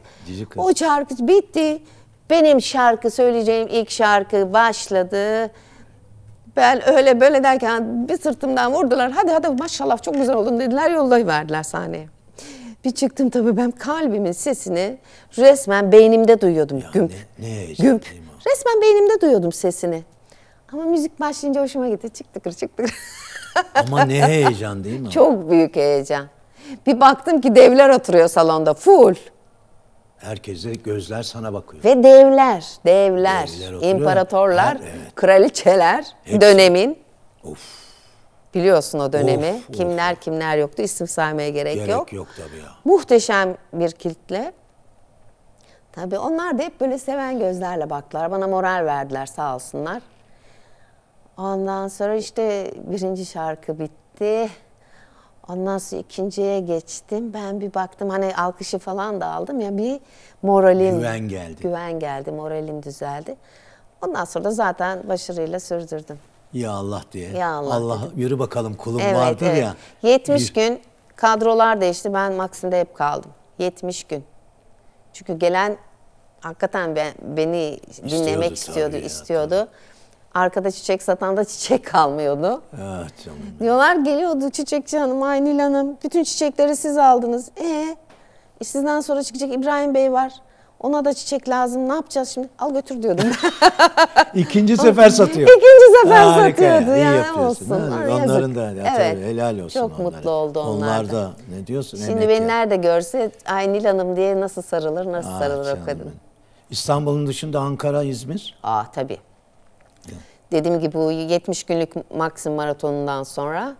o şarkı bitti. Benim şarkı söyleyeceğim ilk şarkı başladı. Ben öyle böyle derken bir sırtımdan vurdular. Hadi hadi maşallah çok güzel oldun dediler, yollayıverdiler sahneye. Bir çıktım tabii ben kalbimin sesini resmen beynimde duyuyordum. Ya gümp, ne, ne gümp. Resmen beynimde duyuyordum sesini. Ama müzik başlayınca hoşuma gitti. Çık tıkır çık tıkır. Ama ne heyecan değil mi? Çok büyük heyecan. Bir baktım ki devler oturuyor salonda full. Herkese gözler sana bakıyor. Ve devler, devler, devler imparatorlar, her, evet. kraliçeler, hepsi. Dönemin. Of. Biliyorsun o dönemi. Of, kimler of. kimler yoktu. İsim saymaya gerek, gerek yok. yok tabii ya. Muhteşem bir kilitle. Tabii onlar da hep böyle seven gözlerle baktılar. Bana moral verdiler sağ olsunlar. Ondan sonra işte birinci şarkı bitti. Ondan sonra ikinciye geçtim. Ben bir baktım, hani alkışı falan da aldım ya, bir moralim. Güven geldi. Güven geldi, moralim düzeldi. Ondan sonra da zaten başarıyla sürdürdüm. Ya Allah diye. Ya Allah, Allah yürü bakalım kulum, evet, vardır evet. ya. yetmiş bir... gün kadrolar değişti. Ben Maxim'de hep kaldım. yetmiş gün. Çünkü gelen hakikaten ben, beni istiyordu, dinlemek istiyordu, ya, istiyordu. Tabii. Arkada çiçek satan da çiçek kalmıyordu. Evet canım. Diyorlar geliyordu çiçekçi hanım, ay Nil Hanım, bütün çiçekleri siz aldınız. Ee, e sizden sonra çıkacak İbrahim Bey var. Ona da çiçek lazım. Ne yapacağız şimdi? Al götür diyordum. İkinci sefer satıyor. İkinci sefer Harika satıyordu. Ya. Yani olsun. Ha, onların da ya, evet. tabii, helal olsun. Çok onlara. mutlu oldu onlar. Onlar da ne diyorsun? Şimdi beni ya. nerede görse ay Nil Hanım diye nasıl sarılır, nasıl Aa, sarılır o kadın. İstanbul'un dışında Ankara, İzmir? Aa tabii. Dediğim gibi bu yetmiş günlük Maxim maratonundan sonra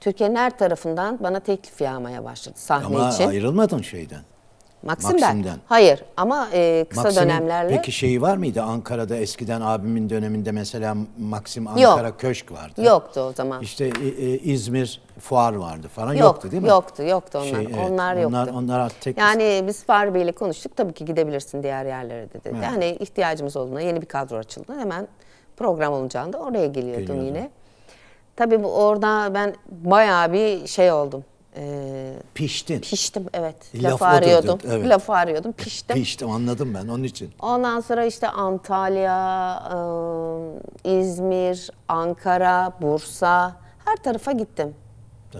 Türkiye'nin her tarafından bana teklif yağmaya başladı sahne Ama için. Ama ayrılmadın şeyden. Maxim'den. Maxim'den. Hayır ama e, kısa Maxim'in dönemlerle. Peki şeyi var mıydı Ankara'da eskiden abimin döneminde mesela Maxim Ankara Yok. Köşk vardı. Yoktu o zaman. İşte e, e, İzmir Fuar vardı falan Yok, yoktu değil mi? Yoktu yoktu onlar. Şey, evet, onlar yoktu. Onlar, onlar tek yani biz Fahri Bey'le konuştuk, tabii ki gidebilirsin diğer yerlere dedi. Evet. Yani ihtiyacımız olduğunda yeni bir kadro açıldı hemen. Program olacağında oraya geliyordum Geliyorum. yine. Tabii bu orada ben bayağı bir şey oldum. Ee, Piştin. Piştim evet. Laf, Laf arıyordum. Odurdu, evet. Laf arıyordum. Piştim. Piştim anladım ben onun için. Ondan sonra işte Antalya, İzmir, Ankara, Bursa her tarafa gittim.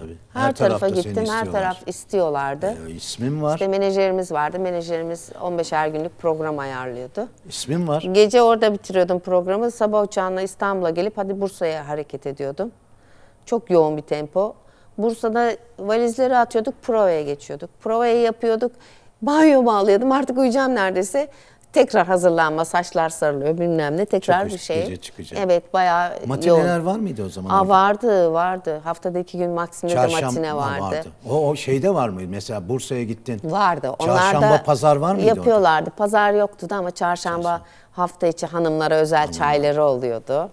Tabii. Her, her tarafa gittim. Her taraf istiyorlardı. Ee, ismim var. İşte menajerimiz vardı. Menajerimiz on beşer günlük program ayarlıyordu. İsmim var. Gece orada bitiriyordum programı. Sabah uçağına İstanbul'a gelip hadi Bursa'ya hareket ediyordum. Çok yoğun bir tempo. Bursa'da valizleri atıyorduk, provaya geçiyorduk. Provayı yapıyorduk. Banyo bağlıyordum. Artık uyuyacağım neredeyse. Tekrar hazırlanma, saçlar sarılıyor bilmem ne, tekrar Çok bir şey. Çıkacak. Evet bayağı matineler yoğun. Var mıydı o zaman? Aa, vardı vardı. Haftada iki gün Maxim'de de matine vardı. vardı. O, o şeyde var mıydı? Mesela Bursa'ya gittin. Vardı. Çarşamba Onlar da pazar var mıydı? Yapıyorlardı. Orada? Pazar yoktu da ama çarşamba, çarşamba hafta içi hanımlara özel Hanımlar. çayları oluyordu.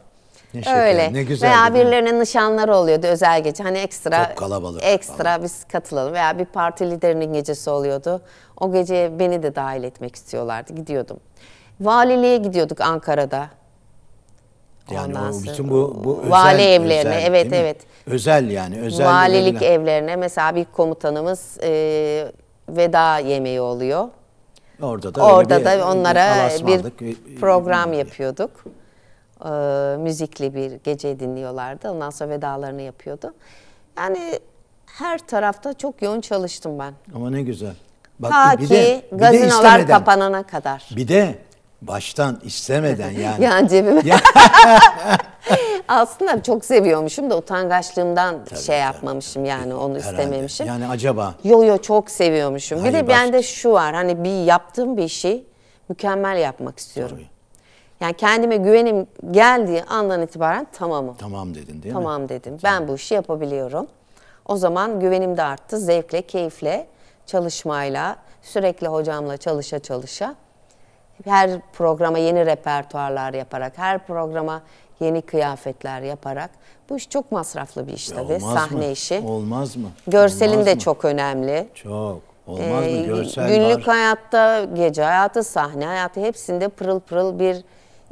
Ne şeker, Öyle. Ne güzel. Veya birilerinin nişanları oluyordu özel gece. Hani ekstra Çok kalabalık, ekstra kalabalık. biz katılalım. Veya bir parti liderinin gecesi oluyordu. O gece beni de dahil etmek istiyorlardı. Gidiyordum. Valiliğe gidiyorduk Ankara'da. Yani o, bütün bu, bu özel, vali evlerine özel, evet evet. Özel yani özel. Valilik evlerine, evlerine mesela bir komutanımız e, veda yemeği oluyor. Orada da, Orada bir, da onlara bir program yapıyorduk. E, müzikli bir gece dinliyorlardı. Ondan sonra vedalarını yapıyordu. Yani her tarafta çok yoğun çalıştım ben. Ama ne güzel. Bak, Ta bir ki de, bir gazinolar de kapanana kadar. Bir de baştan istemeden yani. yani cebime. Aslında çok seviyormuşum da utangaçlığımdan tabii, şey yapmamışım tabii. yani onu Herhalde. istememişim. Yani acaba? Yo yo çok seviyormuşum. Hayır, bir de başka. bende şu var, hani bir yaptığım bir işi mükemmel yapmak istiyorum. Tabii. Yani kendime güvenim geldiği andan itibaren tamamım. Tamam dedin değil tamam mi? Tamam dedim. Tamam. Ben bu işi yapabiliyorum. O zaman güvenim de arttı. Zevkle, keyifle, çalışmayla, sürekli hocamla çalışa çalışa. Her programa yeni repertuarlar yaparak, her programa yeni kıyafetler yaparak. Bu iş çok masraflı bir iş ya tabii. Sahne mı? işi. Olmaz mı? Görselin olmaz de mı? çok önemli. Çok. Olmaz ee, mı? Görsel günlük var. hayatta, gece hayatı, sahne hayatı hepsinde pırıl pırıl bir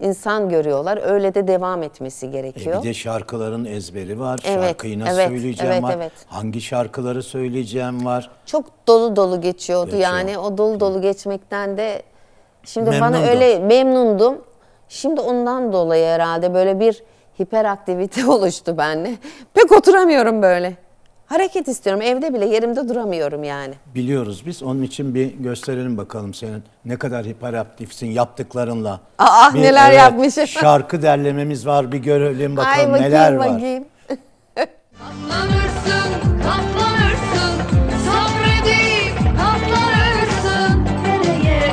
İnsan görüyorlar. Öyle de devam etmesi gerekiyor. E bir de şarkıların ezberi var. Evet, Şarkıyı nasıl evet, söyleyeceğim evet, var. Evet. Hangi şarkıları söyleyeceğim var. Çok dolu dolu geçiyordu Geçiyor. yani. O dolu dolu geçmekten de şimdi memnundum. bana öyle memnundum. Şimdi ondan dolayı herhalde böyle bir hiperaktivite oluştu bende. Pek oturamıyorum böyle. Hareket istiyorum. Evde bile yerimde duramıyorum yani. Biliyoruz biz. Onun için bir gösterelim bakalım senin ne kadar hiperaktifsin yaptıklarınla. Aa bir, neler evet, yapmışım. Şarkı derlememiz var. Bir görelim bakalım Ay, bakayım, neler var. Bakayım. Katlanırsın, katlanırsın. Sabredip katlanırsın. Nereye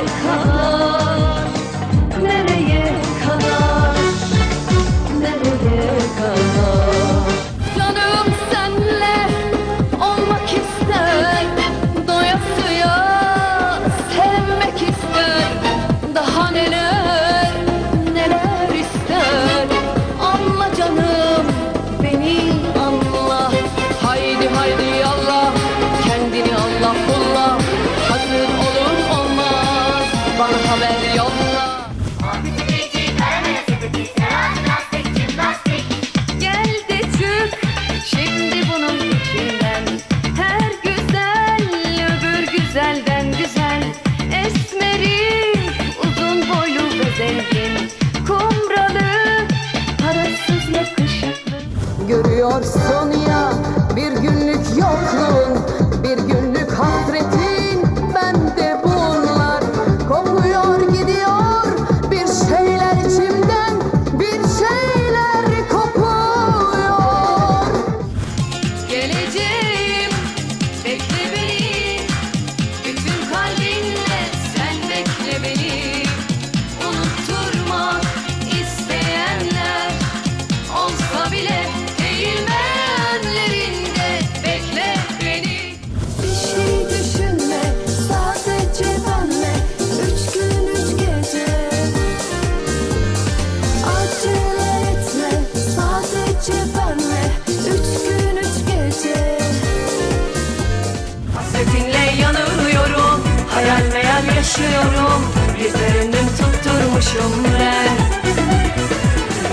yaşıyorum, referandum tutturmuşum ben.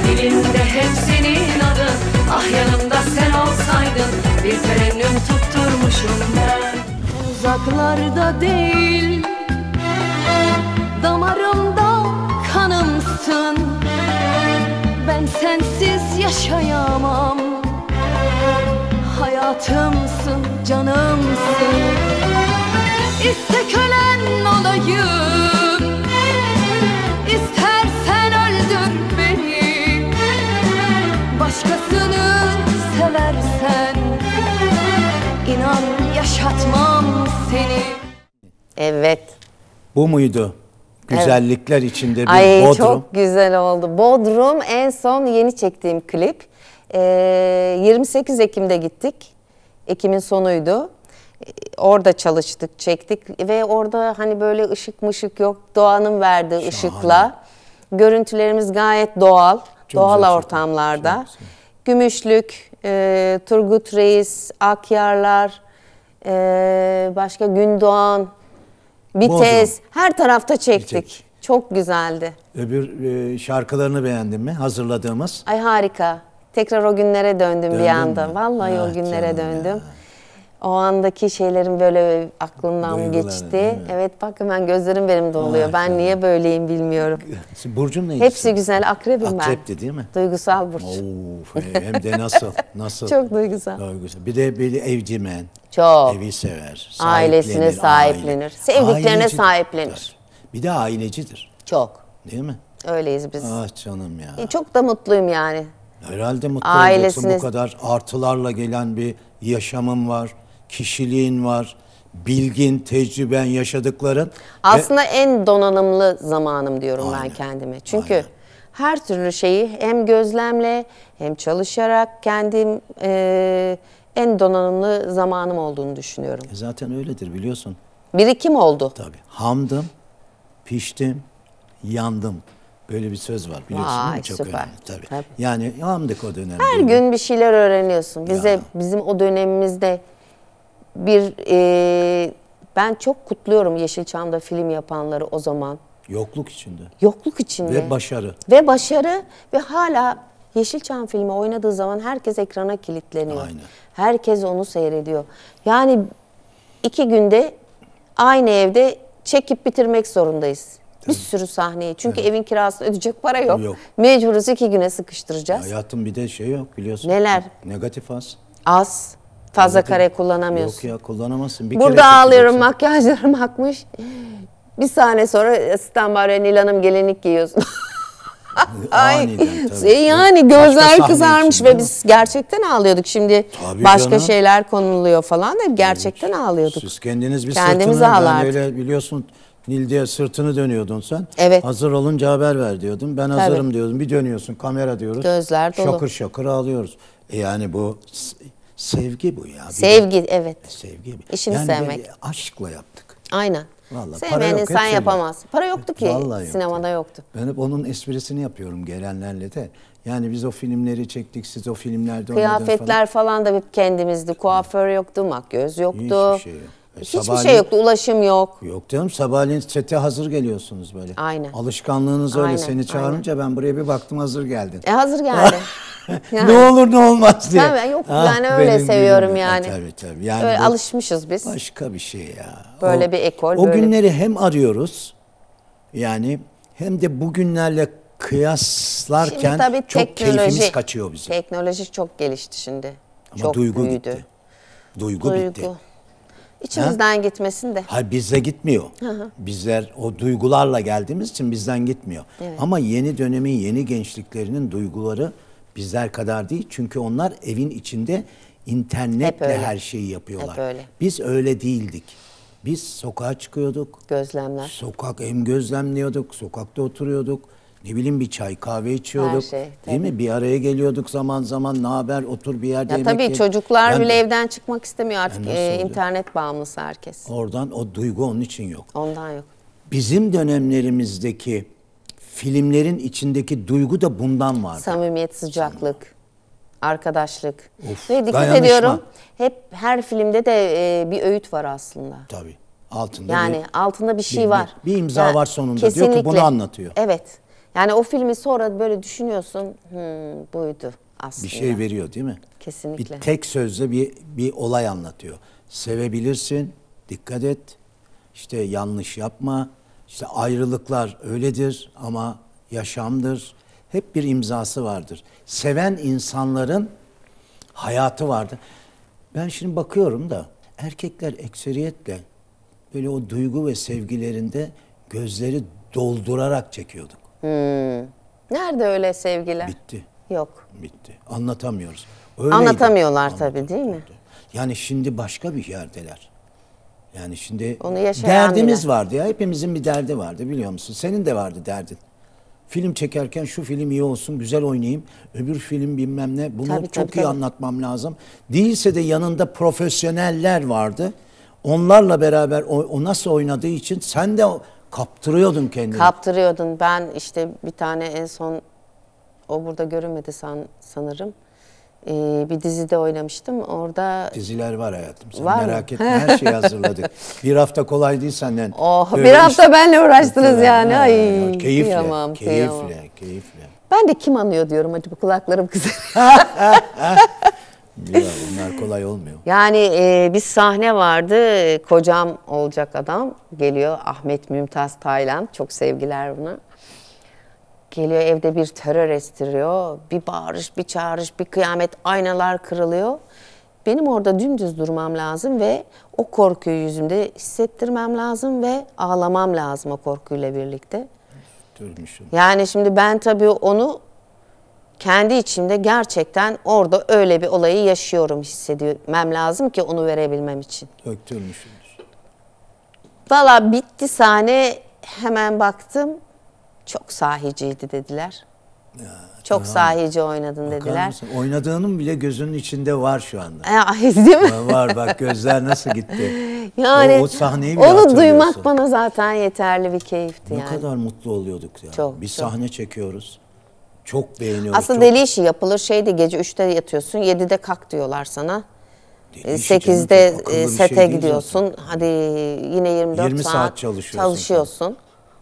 Dilimde hep senin adın, ah yanımda sen olsaydın, referandum tutturmuşum ben. Uzaklarda değil, damarımda kanımsın. Ben sensiz yaşayamam, hayatımsın, canımsın. İstek ölen olayım, istersen öldür beni. Başkasını seversen, inan yaşatmam seni. Evet. Bu muydu? Güzellikler evet. içinde bir Ay, Bodrum. Ay çok güzel oldu. Bodrum en son yeni çektiğim klip. Ee, yirmi sekiz Ekim'de gittik. Ekim'in sonuydu. Orada çalıştık, çektik ve orada hani böyle ışık mışık yok. Doğanın verdiği Şahane. ışıkla. Görüntülerimiz gayet doğal. Çok doğal ortamlarda. Gümüşlük, e, Turgut Reis, Akyarlar, e, başka Gündoğan, Bites, her tarafta çektik. Bitek. Çok güzeldi. Öbür e, şarkılarını beğendin mi? Hazırladığımız. Ay harika. Tekrar o günlere döndüm, döndüm bir anda. Mi? Vallahi ah, o günlere döndüm. Ya. O andaki şeylerin böyle aklımdan Duyguları, geçti. Evet bak hemen gözlerim benim doluyor. Ah, ben yani. niye böyleyim bilmiyorum. Burcun neydi? Hepsi sen? güzel. Akrebim Akrepti, ben. Akrepti değil mi? Duygusal burç. Of, hem de nasıl? Nasıl? Çok duygusal. duygusal. Bir de böyle evcimen. Çok. Evi sever. Ailesine sahiplenir. Aile. Sevdiklerine Ailecidir. sahiplenir. Bir de hainecidir. Çok. Değil mi? Öyleyiz biz. Ah canım ya. E, çok da mutluyum yani. Herhalde mutlu Ailesine... olacaksın. Bu kadar artılarla gelen bir yaşamım var. Kişiliğin var, bilgin, tecrüben, yaşadıkların. Aslında ve... en donanımlı zamanım diyorum Aynen. ben kendime. Çünkü Aynen. her türlü şeyi hem gözlemle hem çalışarak kendim e, en donanımlı zamanım olduğunu düşünüyorum. E zaten öyledir biliyorsun. Birikim oldu. Tabii. Hamdım, piştim, yandım. Böyle bir söz var biliyorsun. Vay, çok süper. önemli tabii. Tabii. Yani hamdık o dönemde. Her gün bir şeyler öğreniyorsun. Bize ya. bizim o dönemimizde Bir e, ben çok kutluyorum Yeşilçam'da film yapanları o zaman. Yokluk içinde. Yokluk içinde. Ve başarı. Ve başarı ve hala Yeşilçam filmi oynadığı zaman herkes ekrana kilitleniyor. Aynen. Herkes onu seyrediyor. Yani iki günde aynı evde çekip bitirmek zorundayız. Bir sürü sahneyi. Çünkü evet. evin kirasını ödeyecek para yok. yok. Mecburuz iki güne sıkıştıracağız. Hayatın bir de şey yok biliyorsun. Neler? Negatif az. Az. Fazla evet, kare kullanamıyorsun. Yok ya kullanamazsın. Bir Burada kere ağlıyorum makyajlarım akmış. Bir saniye sonra standbare Nil Hanım gelinlik giyiyorsun. Aniden tabii. Yani gözler kızarmış için, ve biz gerçekten ağlıyorduk. Şimdi tabii başka canım. şeyler konuluyor falan da gerçekten evet. ağlıyorduk. Siz kendiniz bir Kendimiz sırtını ağlardık. Ben öyle biliyorsun Nil diye sırtını dönüyordun sen. Evet. Hazır olunca haber ver diyordun. Ben hazırım tabii. diyordum. Bir dönüyorsun kamera diyoruz. Gözler dolu. Şakır şakır ağlıyoruz. E yani bu... Sevgi bu ya. Sevgi de, evet. Sevgi. İşini yani sevmek. Aşkla yaptık. Aynen. Vallahi Sevmeyen insan yapamaz. Para yoktu ki Vallahi sinemada yoktu. yoktu. Ben hep onun esprisini yapıyorum gelenlerle de. Yani biz o filmleri çektik, siz o filmlerde Kıyafetler falan. falan da hep kendimizdi. Kuaför yoktu, makyöz yoktu. Hiçbir şey yok. E, Hiçbir sabahleyin, şey yoktu, ulaşım yok. Yok canım, sabahleyin sete hazır geliyorsunuz böyle. Aynen. Alışkanlığınız öyle, aynen, seni çağırınca aynen. ben buraya bir baktım hazır geldin. E hazır geldi. Yani. Ne olur ne olmaz diye. Tabii yok ah, yani öyle seviyorum yani. Ya, tabii tabii. Yani öyle alışmışız biz. Başka bir şey ya. Böyle o, bir ekol. O böyle günleri bir... hem arıyoruz yani hem de bugünlerle kıyaslarken tabii çok keyfimiz kaçıyor bizim. Teknoloji çok gelişti şimdi. Ama çok duygu büyüdü. Bitti. Duygu, duygu bitti. İçimizden ha? gitmesin de. Hayır bizde gitmiyor. Hı hı. Bizler o duygularla geldiğimiz için bizden gitmiyor. Evet. Ama yeni dönemin, yeni gençliklerinin duyguları bizler kadar değil. Çünkü onlar evin içinde internetle her şeyi yapıyorlar. Öyle. Biz öyle değildik. Biz sokağa çıkıyorduk. Gözlemler. Sokak hem gözlemliyorduk, sokakta oturuyorduk. Ne bileyim bir çay kahve içiyorduk. Şey, değil mi? Bir araya geliyorduk zaman zaman. Ne haber? Otur bir yerde ya yemek Tabii ye. çocuklar yani, bile evden çıkmak istemiyor artık. E, internet bağımlısı herkes. Oradan o duygu onun için yok. Ondan yok. Bizim dönemlerimizdeki filmlerin içindeki duygu da bundan var. Samimiyet, sıcaklık, Sanırım. arkadaşlık. Of, Ve dikkat dayanışma. ediyorum hep her filmde de e, bir öğüt var aslında. Tabii. altında yani bir, altında bir şey bir, var. Bir imza yani, var sonunda kesinlikle. Diyor ki bunu anlatıyor. Evet. Yani o filmi sonra böyle düşünüyorsun, hmm, buydu aslında. Bir şey veriyor değil mi? Kesinlikle. Bir tek sözle bir bir olay anlatıyor. Sevebilirsin, dikkat et. İşte yanlış yapma. İşte ayrılıklar öyledir ama yaşamdır. Hep bir imzası vardır. Seven insanların hayatı vardır. Ben şimdi bakıyorum da erkekler ekseriyetle böyle o duygu ve sevgilerinde gözleri doldurarak çekiyorduk. Hmm. Nerede öyle sevgiler? Bitti. Yok. Bitti. Anlatamıyoruz. Öyleydi. Anlatamıyorlar tabii değil mi? Yani şimdi başka bir yerdeler. Yani şimdi onu derdimiz bile. Vardı ya. Hepimizin bir derdi vardı biliyor musun? Senin de vardı derdin. Film çekerken şu film iyi olsun, güzel oynayayım. Öbür film bilmem ne. Bunu tabii, çok tabii, iyi tabii. anlatmam lazım. Değilse de yanında profesyoneller vardı. Onlarla beraber o, o nasıl oynadığı için sen de kaptırıyordun kendini. Kaptırıyordun. Ben işte bir tane en son o burada görünmedi san, sanırım. Ee, bir dizide oynamıştım. Orada diziler var hayatım. Sen var merak mı? Etme her şeyi hazırladık. Bir hafta kolay değil senden. Oh, bir hafta işte, benle uğraştınız yani. Ay, ay, keyifle, kıyamam, keyifle, kıyamam. keyifle. Ben de kim anlıyor diyorum acaba kulaklarım kızarıyor. Ya, bunlar kolay olmuyor. Yani e, bir sahne vardı. Kocam olacak adam geliyor. Ahmet Mümtaz Taylan. Çok sevgiler buna. Geliyor evde bir terör estiriyor. Bir bağırış, bir çağırış, bir kıyamet, aynalar kırılıyor. Benim orada dümdüz durmam lazım ve o korkuyu yüzümde hissettirmem lazım ve ağlamam lazım o korkuyla birlikte. Durmuşum. Yani şimdi ben tabii onu kendi içimde gerçekten orada öyle bir olayı yaşıyorum, hissetmem lazım ki onu verebilmem için. Döktürmüşsünüz. Valla bitti sahne, hemen baktım. Çok sahiciydi dediler. Ya, çok aha. sahici oynadın bakar dediler. Mısın? Oynadığının bile gözünün içinde var şu anda. Ay, değil mi? Var bak gözler nasıl gitti. Yani o, o sahneyi bile onu duymak bana zaten yeterli bir keyifti. Ne yani. kadar mutlu oluyorduk ya. Çok, bir çok. sahne çekiyoruz. Çok beğeniyoruz. Aslında çok... deli işi yapılır şey de gece üçte yatıyorsun, yedide kalk diyorlar sana. sekizde sete şey gidiyorsun. Zaten. Hadi yine yirmi dört yirmi saat, saat çalışıyorsun. çalışıyorsun.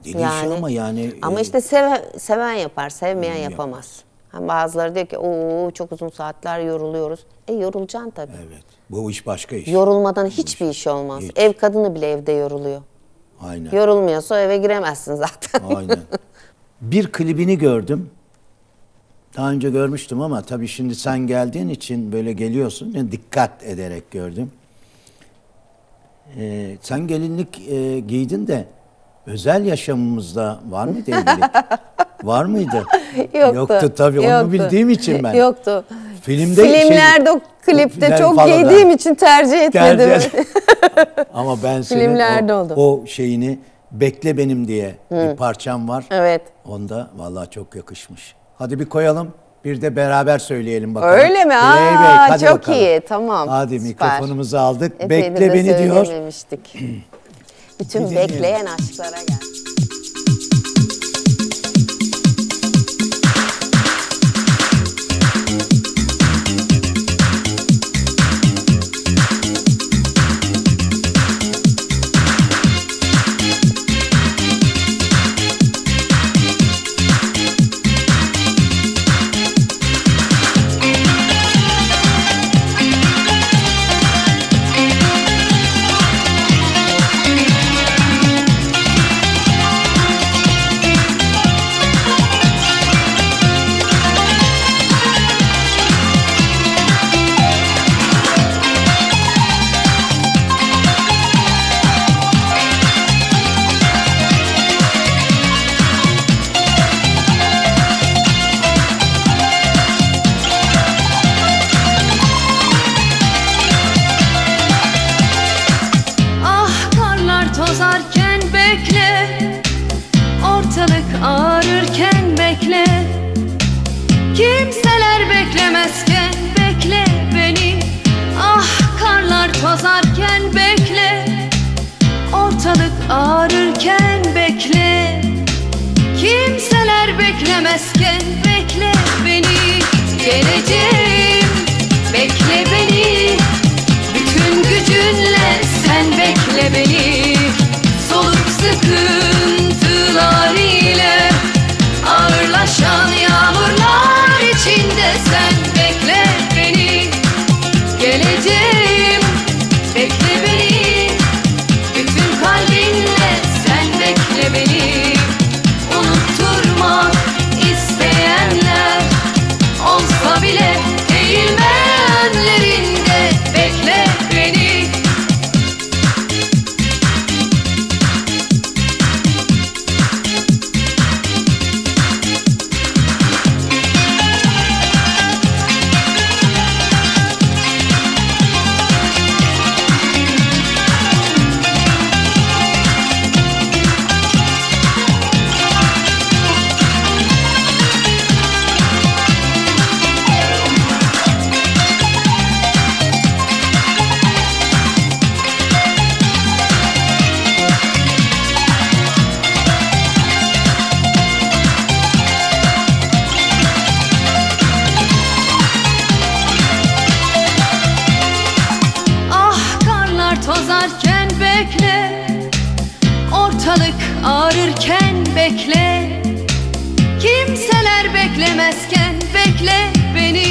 Deli yani, şey ama yani... Ama işte seve, seven yapar, sevmeyen yapamaz. Yani bazıları diyor ki ooo çok uzun saatler yoruluyoruz. E yorulacaksın tabii. Evet. Bu iş başka iş. Yorulmadan bu hiçbir iş, iş olmaz. Hiç. Ev kadını bile evde yoruluyor. Aynen. Yorulmuyorsa eve giremezsin zaten. Aynen. Bir klibini gördüm. Daha önce görmüştüm ama tabii şimdi sen geldiğin için böyle geliyorsun. Yani dikkat ederek gördüm. Ee, sen gelinlik e, giydin de özel yaşamımızda var mıydı evlilik? Var mıydı? Yoktu. Yoktu tabii. Yoktu. Onu bildiğim için ben. Yoktu. Filmde Filmlerde şey, o klipte çok giydiğim için tercih etmedim. Tercih et. Ama ben senin o, o şeyini bekle benim diye Hı. bir parçam var. Evet. Onda vallahi çok yakışmış. Hadi bir koyalım. Bir de beraber söyleyelim bakalım. Öyle mi? Aa, çok bakalım. iyi. Tamam. Hadi süper. Mikrofonumuzu aldık. Epey bekle beni diyor. Bütün Gidelim. bekleyen aşklara gel. geleceğim. Bekle beni, bütün kalbinle sen bekle beni. Unutturmak isteyenler olsa bile eğilmeyenlerinde bekle beni. Ağrırken bekle, kimseler beklemezken bekle beni.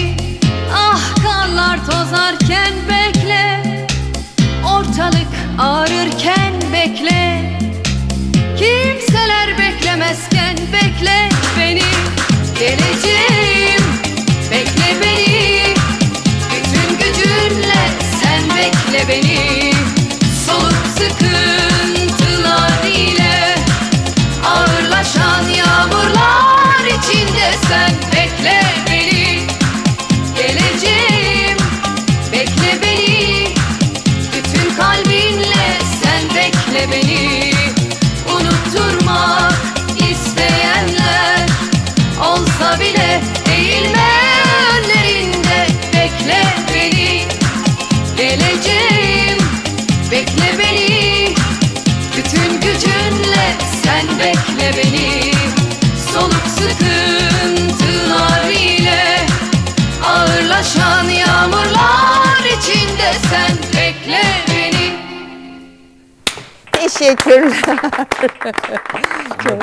Ah karlar tozarken bekle, ortalık ağrırken bekle, kimseler beklemezken bekle beni. Geleceğim, bekle beni, bütün gücünle sen bekle beni. Soluk sıkıntılar ile ağırlaşan yağmurlar içinde sen bekle beni. Geleceğim, bekle beni, bütün kalbinle sen bekle beni. Unutturmak isteyenler olsa bile eğilme önlerinde bekle beni. Geleceğim, bekle beni, bütün gücünle sen bekle beni. Soluk sıkıntılar ile ağırlaşan yağmurlar içinde sen bekle beni. Teşekkürler.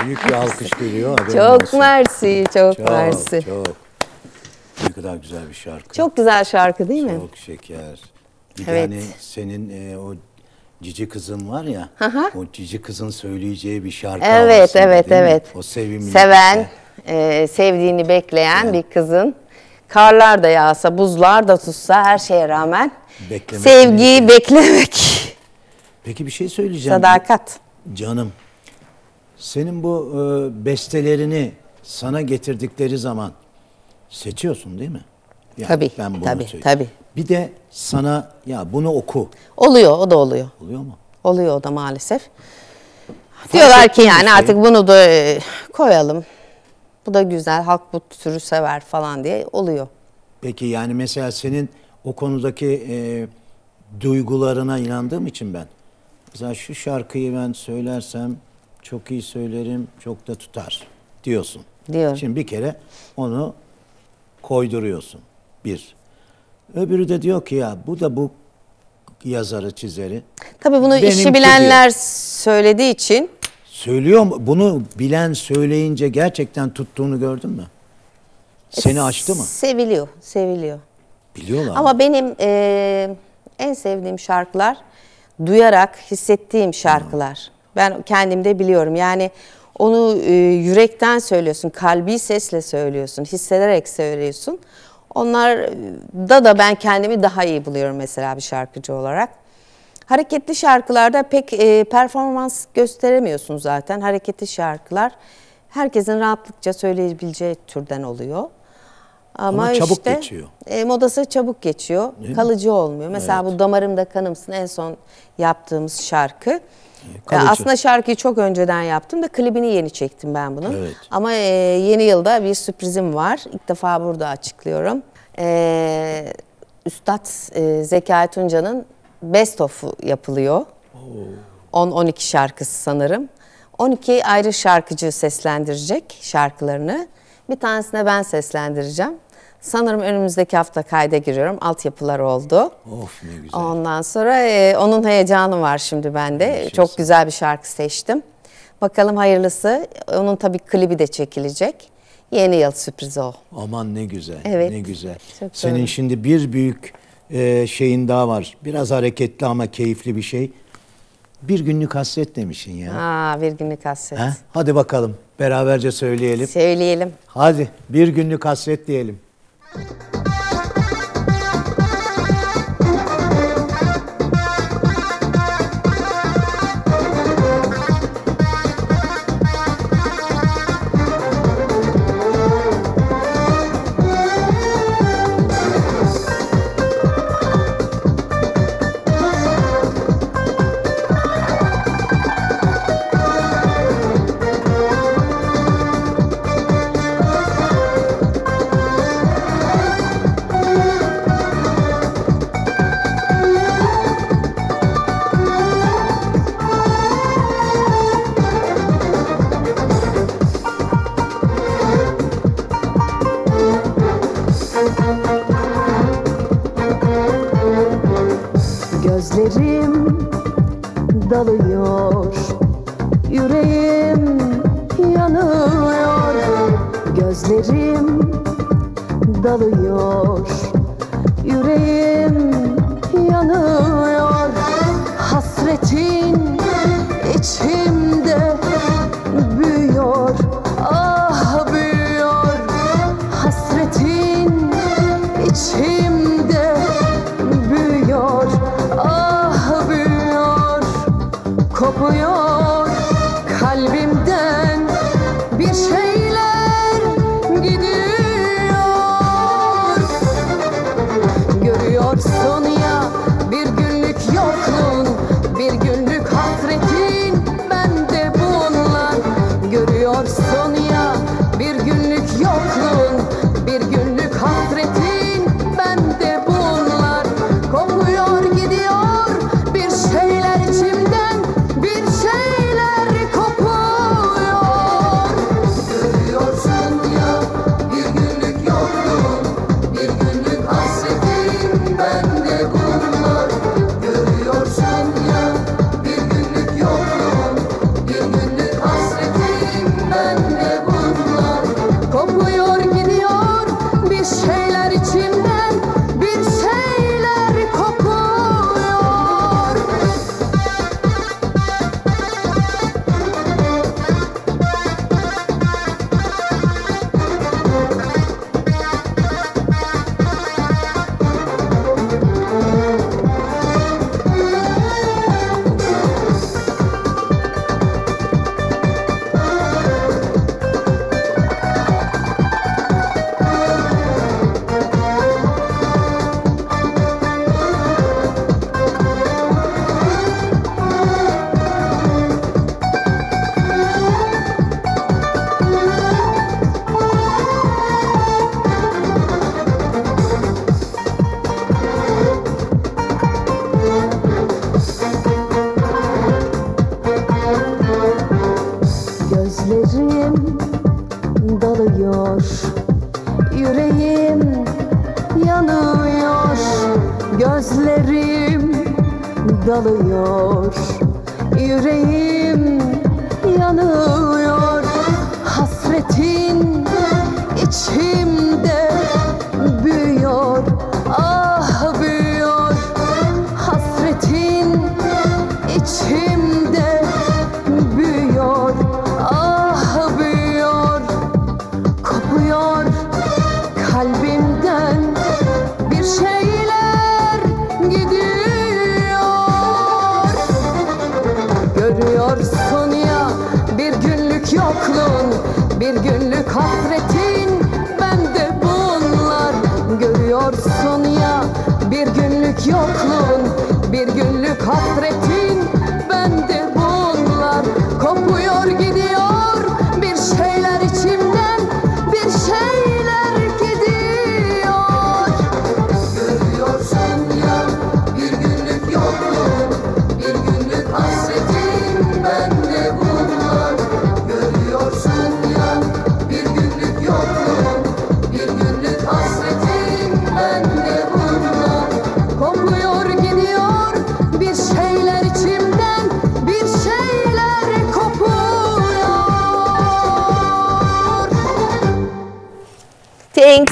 Büyük bir alkış geliyor. Çok mersi, çok, çok mersi. Çok. Ne kadar güzel bir şarkı. Çok güzel şarkı değil mi? Çok şeker. Bir evet. Yani senin e, o cici kızın var ya, aha, o cici kızın söyleyeceği bir şarkı. Evet, evet, evet. O sevimli. Seven, e, sevdiğini bekleyen yani bir kızın. Karlar da yağsa, buzlar da tutsa, her şeye rağmen beklemek, sevgiyi mi beklemek. Peki bir şey söyleyeceğim. Sadakat. Canım, senin bu e, bestelerini sana getirdikleri zaman seçiyorsun değil mi? Yani tabii, ben bunu tabii, söyleyeyim. Tabii. Bir de sana ya bunu oku. Oluyor, o da oluyor. Oluyor mu? Oluyor o da maalesef. Fark diyorlar ki yani şey, artık bunu da koyalım. Bu da güzel, halk bu türü sever falan diye oluyor. Peki yani mesela senin o konudaki e, duygularına inandığım için ben. Mesela şu şarkıyı ben söylersem çok iyi söylerim, çok da tutar diyorsun. Diyorum. Şimdi bir kere onu koyduruyorsun. Bir. Öbürü de diyor ki ya bu da bu yazarı çizeri. Tabii bunu benimki işi bilenler diyor söylediği için. Söylüyor mu? Bunu bilen söyleyince gerçekten tuttuğunu gördün mü? Seni açtı mı? Seviliyor, seviliyor. Biliyorlar. Ama mı? Benim e, en sevdiğim şarkılar duyarak hissettiğim şarkılar. Ha. Ben kendimde biliyorum yani onu e, yürekten söylüyorsun, kalbi sesle söylüyorsun, hissederek söylüyorsun. Onlarda da ben kendimi daha iyi buluyorum mesela bir şarkıcı olarak. Hareketli şarkılarda pek e, performans gösteremiyorsun zaten. Hareketli şarkılar herkesin rahatlıkça söyleyebileceği türden oluyor. Ama, ama çabuk işte, geçiyor. E, modası çabuk geçiyor. Kalıcı olmuyor. Mesela evet, bu Damarımda Kanımsın en son yaptığımız şarkı. Kalıcı. Aslında şarkıyı çok önceden yaptım da klibini yeni çektim ben bunun. Evet. Ama e, yeni yılda bir sürprizim var. İlk defa burada açıklıyorum. E, Üstad e, Zekai Tunca'nın Best Of'u yapılıyor. on on iki şarkısı sanırım. on iki ayrı şarkıcı seslendirecek şarkılarını. Bir tanesine ben seslendireceğim. Sanırım önümüzdeki hafta kayda giriyorum. Altyapılar oldu. Of ne güzel. Ondan sonra e, onun heyecanı var şimdi bende. Çok güzel bir şarkı seçtim. Bakalım hayırlısı. Onun tabii klibi de çekilecek. Yeni yıl sürprizi o. Aman ne güzel. Evet. Ne güzel. Çok senin doğru. Şimdi bir büyük e, şeyin daha var. Biraz hareketli ama keyifli bir şey. Bir günlük hasret demişsin ya. Aa, bir günlük hasret. Ha? Hadi bakalım beraberce söyleyelim. Söyleyelim. Hadi bir günlük hasret diyelim.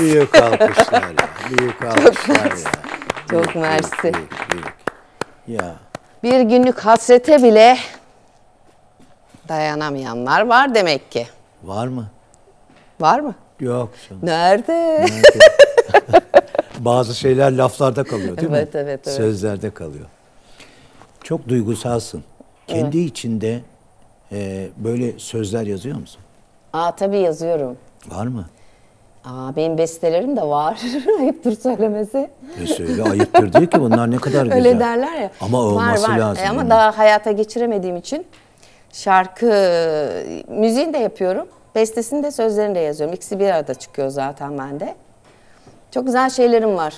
Büyük alkışlar ya. Büyük alkışlar ya. Çok mersi. Ya. Bir günlük hasrete bile dayanamayanlar var demek ki. Var mı? Var mı? Yok. Nerede? Nerede? Bazı şeyler laflarda kalıyor değil evet, mi? Evet, evet. Sözlerde kalıyor. Çok duygusalsın. Kendi evet. içinde e, böyle sözler yazıyor musun? Aa tabii yazıyorum. Var mı? Aa benim bestelerim de var. Ayıptır söylemesi. Ne söyle ayıptır değil ki bunlar ne kadar güzel. Öyle derler ya. Ama olması var, var. lazım. E, ama daha hayata geçiremediğim için şarkı, müziğini de yapıyorum. Bestesini de sözlerini de yazıyorum. İkisi bir arada çıkıyor zaten bende. Çok güzel şeylerim var.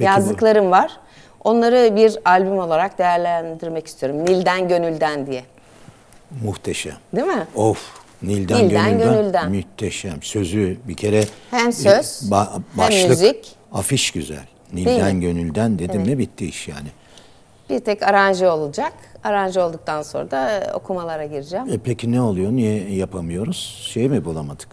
E Yazdıklarım bu. var. Onları bir albüm olarak değerlendirmek istiyorum. Nil'den Gönül'den diye. Muhteşem. Değil mi? Of. Nil'den, Nil'den Gönül'den. Gönül'den. Müteşem. Sözü bir kere. Hem söz ba başlık, hem müzik. Afiş güzel. Nil'den Gönül'den dedim evet. ne bitti iş yani. Bir tek aranje olacak. Aranje olduktan sonra da okumalara gireceğim. E peki ne oluyor? Niye yapamıyoruz? Şey mi bulamadık?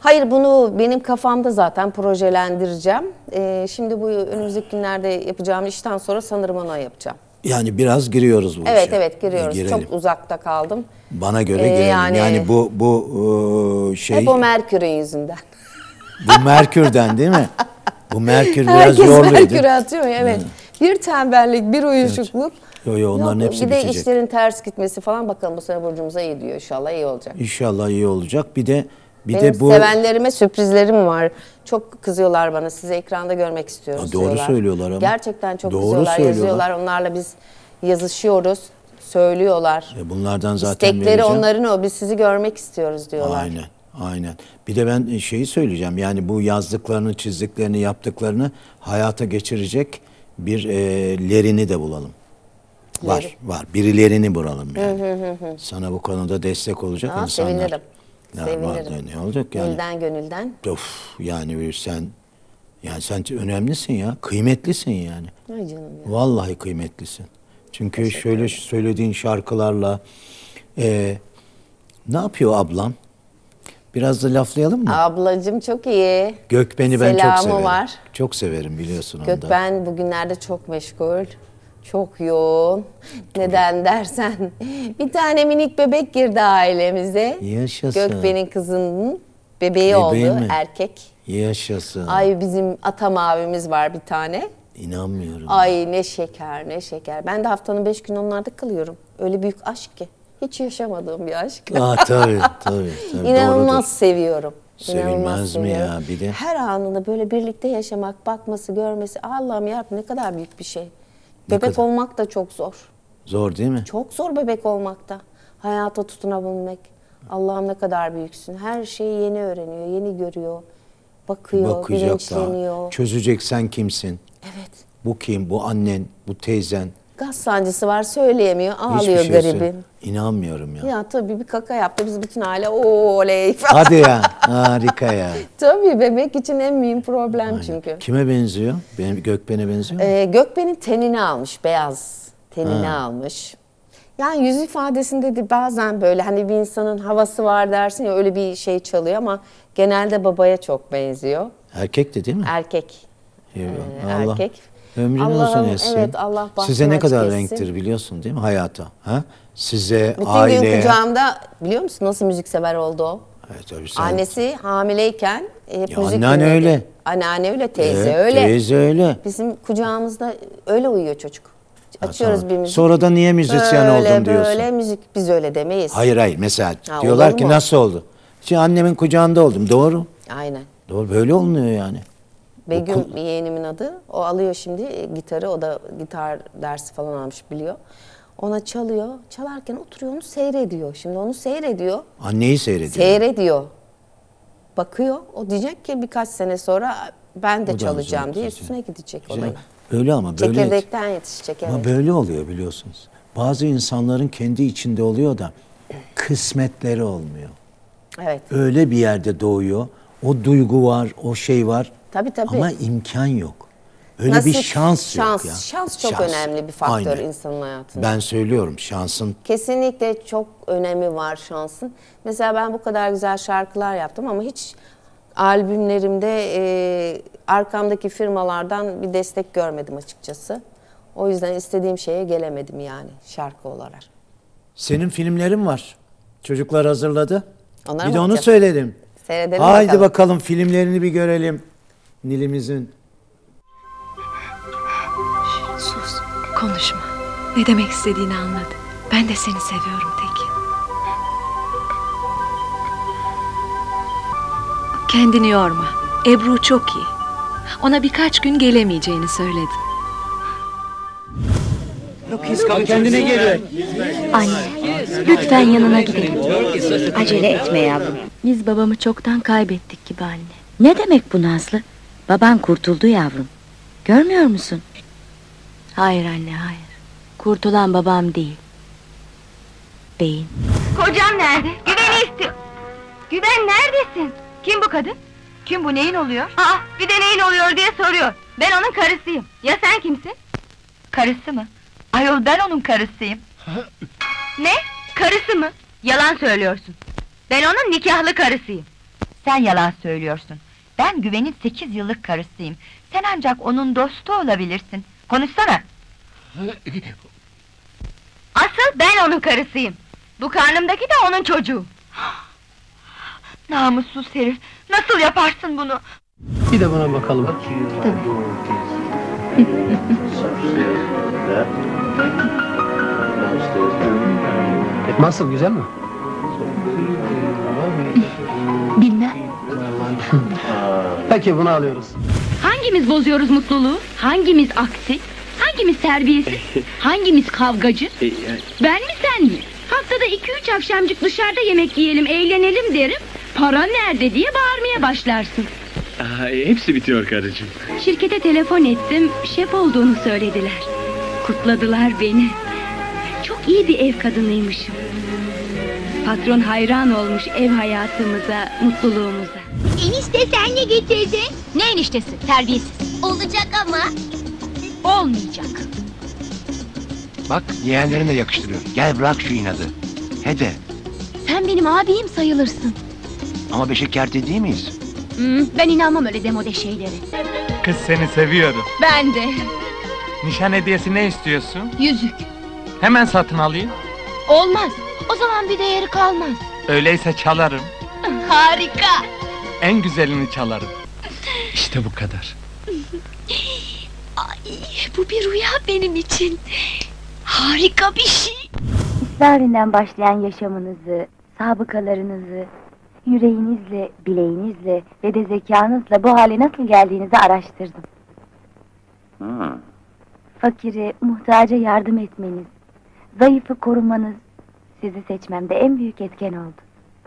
Hayır bunu benim kafamda zaten projelendireceğim. Ee, şimdi bu önümüzdeki günlerde yapacağım işten sonra sanırım onu yapacağım. Yani biraz giriyoruz bu işe. Evet evet giriyoruz. Girelim. Çok uzakta kaldım. Bana göre ee, girelim. Yani, yani bu bu şey... Hep o Merkür'ün yüzünden. Bu Merkür'den değil mi? Bu Merkür biraz Herkes yoruldu. Herkes Merkür'ü atıyor evet. Hmm. Bir tembellik, bir uyuşukluk. Yo, yo, onların Yok, hepsi bir de bitecek. İşlerin ters gitmesi falan bakalım bu sene burcumuza iyi diyor. İnşallah iyi olacak. İnşallah iyi olacak. Bir de bir Benim de bu sevenlerime sürprizlerim var. Çok kızıyorlar bana. Sizi ekranda görmek istiyoruz. Ha, doğru diyorlar. söylüyorlar ama. Gerçekten çok doğru kızıyorlar, söylüyorlar. yazıyorlar. Onlarla biz yazışıyoruz, söylüyorlar. E bunlardan zaten İstekleri vereceğim. onların o. Biz sizi görmek istiyoruz diyorlar. Aynen. Aynen. Bir de ben şeyi söyleyeceğim. Yani bu yazdıklarını, çizdiklerini, yaptıklarını hayata geçirecek bir e, lerini de bulalım. Leri. Var, var. Birilerini bulalım yani. Hı hı hı. Sana bu konuda destek olacak Aa, insanlar. Sevinirim. Ya, Sevinirim. Ne olacak yani? Gönülden gönülden. Of yani sen, yani sen önemlisin ya. Kıymetlisin yani. Ay canım ya. Vallahi kıymetlisin. Çünkü Teşekkür şöyle ederim. söylediğin şarkılarla e, ne yapıyor ablam? Biraz da laflayalım mı? Ablacığım çok iyi. Gökben'i ben Selamı çok severim. var. Çok severim biliyorsun onu da. Gökben bugünlerde çok meşgul. Çok yoğun. Neden dersen bir tane minik bebek girdi ailemize. Yaşasın. Gökben'in kızının bebeği Bebeğim oldu. Mi? Erkek. Yaşasın. Ay bizim Atam abimiz var bir tane. İnanmıyorum. Ay ne şeker ne şeker. Ben de haftanın beş günü onlarda kalıyorum. Öyle büyük aşk ki. Hiç yaşamadığım bir aşk. Aa, tabii, tabii, tabii. İnanılmaz Doğrudur. seviyorum. Sevilmez İnanılmaz mi seviyorum. ya bir de? Her anında böyle birlikte yaşamak, bakması, görmesi. Allah'ım yarabbim ne kadar büyük bir şey. Ne bebek kadar? olmak da çok zor. Zor değil mi? Çok zor bebek olmakta. Hayata tutunabilmek. Allah'ım ne kadar büyüksün. Her şeyi yeni öğreniyor, yeni görüyor. Bakıyor, Bakacak bilinçleniyor. Da. Çözecek sen kimsin? Evet. Bu kim? Bu annen, bu teyzen. Gaz sancısı var söyleyemiyor, ağlıyor garibim. İnanmıyorum ya. Ya tabii bir kaka yaptı biz bütün aile ooo oley. Hadi ya harika ya. Tabii bebek için en mühim problem Aynen. çünkü. Kime benziyor? Benim Gökben'e benziyor mu? Ee, Gökben'in tenini almış, beyaz tenini ha. almış. Yani yüz ifadesinde de bazen böyle hani bir insanın havası var dersin ya öyle bir şey çalıyor ama genelde babaya çok benziyor. Erkek de değil mi? Erkek. Ee, Allah. Erkek. Ömrün uzun etsin. Evet, Allah Size ne kadar etsin. renktir biliyorsun değil mi hayata? Ha? Size, Bütün aileye. Bütün gün kucağımda biliyor musun nasıl müziksever oldu o? Evet, tabii sen... Annesi hamileyken hep ya müzik Anneanne dinledi. öyle. Anneanne öyle, teyze evet, öyle. Teyze öyle. Bizim kucağımızda öyle uyuyor çocuk. Açıyoruz ha, tamam. bir müzik. Sonra da niye müzisyen böyle, oldun diyorsun. Böyle müzik biz öyle demeyiz. Hayır hayır mesela ha, diyorlar ki mu? nasıl oldu? Şimdi annemin kucağında oldum doğru. Aynen. Doğru böyle olmuyor yani. Begüm Okul. yeğenimin adı. O alıyor şimdi gitarı. O da gitar dersi falan almış biliyor. Ona çalıyor. Çalarken oturuyor onu seyrediyor. Şimdi onu seyrediyor. Anneyi seyrediyor. Seyrediyor. Bakıyor. O diyecek ki birkaç sene sonra ben de o çalacağım diye üstüne gidecek olayı. Öyle ama böyle. Çekirdekten yetişecek. Evet. Ama böyle oluyor biliyorsunuz. Bazı insanların kendi içinde oluyor da kısmetleri olmuyor. Evet. Öyle bir yerde doğuyor. O duygu var, o şey var. Tabii, tabii. Ama imkan yok. Öyle Nasıl? bir şans, şans yok ya. Şans çok şans. önemli bir faktör Aynen. insanın hayatında. Ben söylüyorum şansın. Kesinlikle çok önemi var şansın. Mesela ben bu kadar güzel şarkılar yaptım ama hiç albümlerimde e, arkamdaki firmalardan bir destek görmedim açıkçası. O yüzden istediğim şeye gelemedim yani şarkı olarak. Senin filmlerin var. Çocuklar hazırladı. Onlar bir de onu söyledim. Seyredelim Haydi bakalım. bakalım filmlerini bir görelim. Nilimizin. Sus, konuşma. Ne demek istediğini anladım. Ben de seni seviyorum Tekin. Kendini yorma. Ebru çok iyi. Ona birkaç gün gelemeyeceğini söyledi. Kendine geliyor. Anne, lütfen yanına gidelim. Acele etme yavrum. Biz babamı çoktan kaybettik gibi anne. Ne demek bu Nazlı? Baban kurtuldu yavrum. Görmüyor musun? Hayır anne, hayır. Kurtulan babam değil. Beyin. Kocam nerede? Güven'i istiyor. Güven neredesin? Kim bu kadın? Kim bu, neyin oluyor? Aa, bir de neyin oluyor diye soruyor. Ben onun karısıyım. Ya sen kimsin? Karısı mı? Ayol, ben onun karısıyım. Ne? Karısı mı? Yalan söylüyorsun. Ben onun nikahlı karısıyım. Sen yalan söylüyorsun. Ben Güven'in sekiz yıllık karısıyım. Sen ancak onun dostu olabilirsin. Konuşsana. Asıl ben onun karısıyım. Bu karnımdaki de onun çocuğu. Namussuz herif! Nasıl yaparsın bunu? Bir de buna bakalım. Nasıl, güzel mi? Bilmem. Peki, bunu alıyoruz. Hangimiz bozuyoruz mutluluğu? Hangimiz aksi? Hangimiz terbiyesiz? Hangimiz kavgacı? Ben mi, sen mi? Haftada iki üç akşamcık dışarıda yemek yiyelim, eğlenelim derim. Para nerede diye bağırmaya başlarsın. Aa, hepsi bitiyor karıcığım. Şirkete telefon ettim, şef olduğunu söylediler. Kutladılar beni. Çok iyi bir ev kadınıymışım. Patron hayran olmuş ev hayatımıza, mutluluğumuza. Enişte sen ne getirdin? Ne eniştesi? Terbiyesiz. Olacak ama. Olmayacak. Bak, yeğenlerine yakıştırıyor. Gel bırak şu inadı. Hede. Sen benim abim sayılırsın. Ama beşikerde değil miyiz? Hmm, ben inanmam öyle demode şeyleri. Kız, seni seviyorum. Ben de. Nişan hediyesi ne istiyorsun? Yüzük. Hemen satın alayım. Olmaz. O zaman bir değeri kalmaz. Öyleyse çalarım. Harika. En güzelini çalarım. İşte bu kadar. Ay, bu bir rüya benim için. Harika bir şey. İsrarından başlayan yaşamınızı, sabıkalarınızı, yüreğinizle, bileğinizle ve de zekanızla bu hale nasıl geldiğinizi araştırdım. Hmm. Fakiri, muhtaca yardım etmeniz, zayıfı korumanız sizi seçmemde en büyük etken oldu.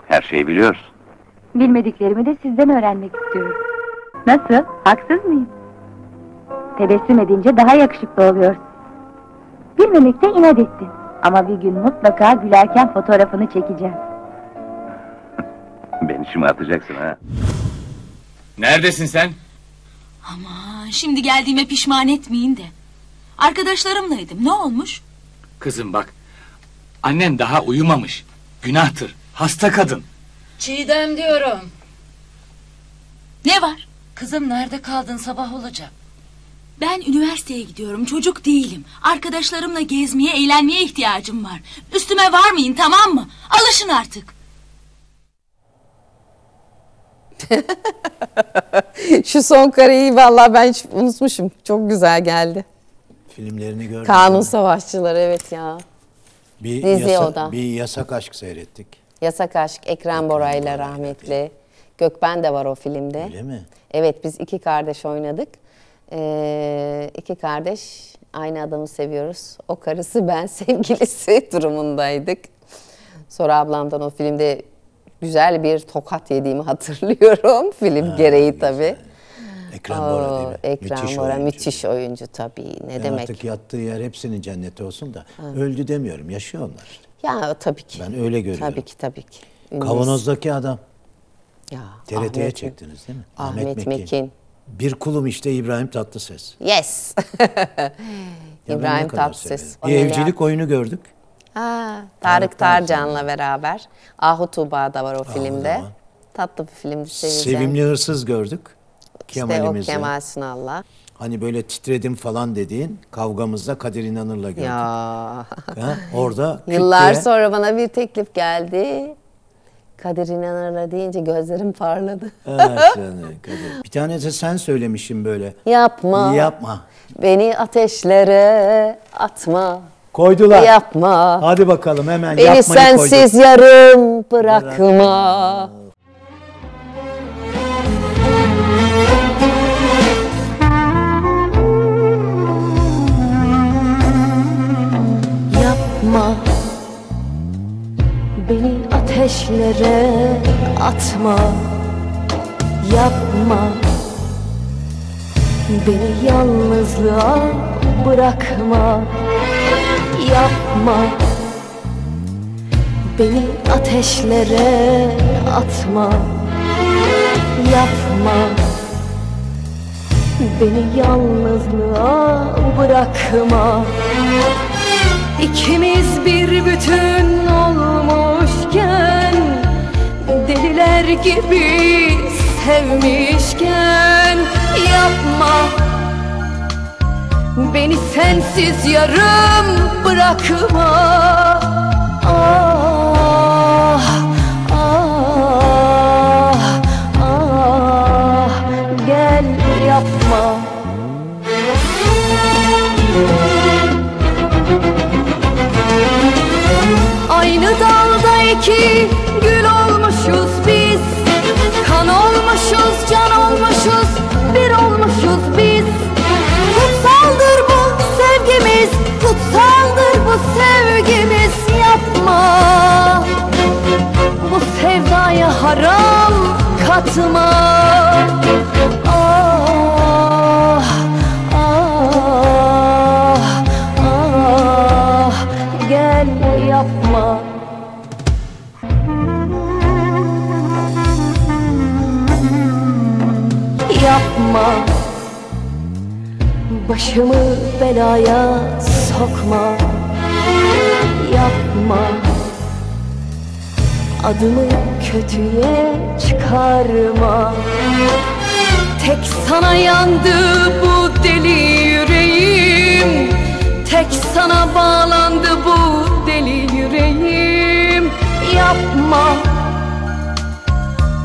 Her şeyi biliyorsun. Bilmediklerimi de sizden öğrenmek istiyorum. Nasıl, haksız mıyım? Tebessüm edince daha yakışıklı oluyorsun. Bilmemekte inat ettin. Ama bir gün mutlaka gülerken fotoğrafını çekeceğim. Beni şımartacaksın ha. Neredesin sen? Aman, şimdi geldiğime pişman etmeyin de. Arkadaşlarımlaydım, ne olmuş? Kızım bak, annen daha uyumamış. Günahtır, hasta kadın. Çiğdem diyorum. Ne var? Kızım, nerede kaldın, sabah olacak. Ben üniversiteye gidiyorum, çocuk değilim. Arkadaşlarımla gezmeye, eğlenmeye ihtiyacım var. Üstüme varmayın, tamam mı? Alışın artık. Şu son kareyi vallahi ben hiç unutmuşum. Çok güzel geldi. Filmlerini gördüm. Kanun Savaşçıları, evet ya. Bir, yasa, bir Yasak Aşk seyrettik. Yasak Aşk, Ekrem Boray ile rahmetli. Rahmetli. Gökben de var o filmde. Öyle mi? Evet, biz iki kardeş oynadık. Ee, iki kardeş aynı adamı seviyoruz. O karısı, ben sevgilisi durumundaydık. Sonra ablamdan o filmde güzel bir tokat yediğimi hatırlıyorum. Film ha, gereği tabii. Ekrem Boray değil mi? Ekrem müthiş Boray, oyuncu. müthiş oyuncu tabii. Ne ben demek? Artık yattığı yer hepsinin cenneti olsun da. Ha. Öldü demiyorum, yaşıyor onlar. Ya tabii ki. Ben öyle görüyorum. Tabii ki, tabii ki. Ünlüsü. Kavanozdaki adam. Ya, T R T'ye çektiniz değil mi? Ahmet, Ahmet Mekin. Mekin. Bir kulum işte İbrahim Tatlıses. Yes. İbrahim Tatlıses. Bir evcilik oyunu gördük. Ha, Tarık Tarcan'la beraber. Ahu Tuğba da var o filmde. Tatlı bir filmdi, sevimli. Sevimli Hırsız gördük. Kemalimizi. İşte o Kemal Sunal'la. Hani böyle titredim falan dediğin kavgamızda Kadir İnanır'la gördüm. Ya. Ha, orada yıllar kütle... sonra bana bir teklif geldi. Kadir İnanır'la deyince gözlerim parladı. Evet, Kadir. Bir tane de sen söylemişsin böyle. Yapma. Yapma. Beni ateşlere atma. Koydular. Yapma. Hadi bakalım hemen beni yapmayı koyduk. Beni sensiz yarım bırakma. bırakma. Yapma. Beni ateşlere atma. Yapma. Beni yalnızlığa bırakma. Yapma. Beni ateşlere atma. Yapma. Beni yalnızlığa bırakma. İkimiz bir bütün olmuşken, deliler gibi sevmişken, yapma. Beni sensiz yarım bırakma. Ah, ah, ah, gel yapma. Aynı dalda iki gül olmuşuz biz. Kan olmuşuz, can olmuşuz, bir olmuşuz biz. Kutsaldır bu sevgimiz, kutsaldır bu sevgimiz, yapma. Bu sevdaya haram katma. Ah, ah, ah, gel yapma. Yapma. Başımı belaya sokma. Yapma. Adımı kötüye çıkarma. Tek sana yandı bu deli yüreğim. Tek sana bağlandı bu deli yüreğim. Yapma.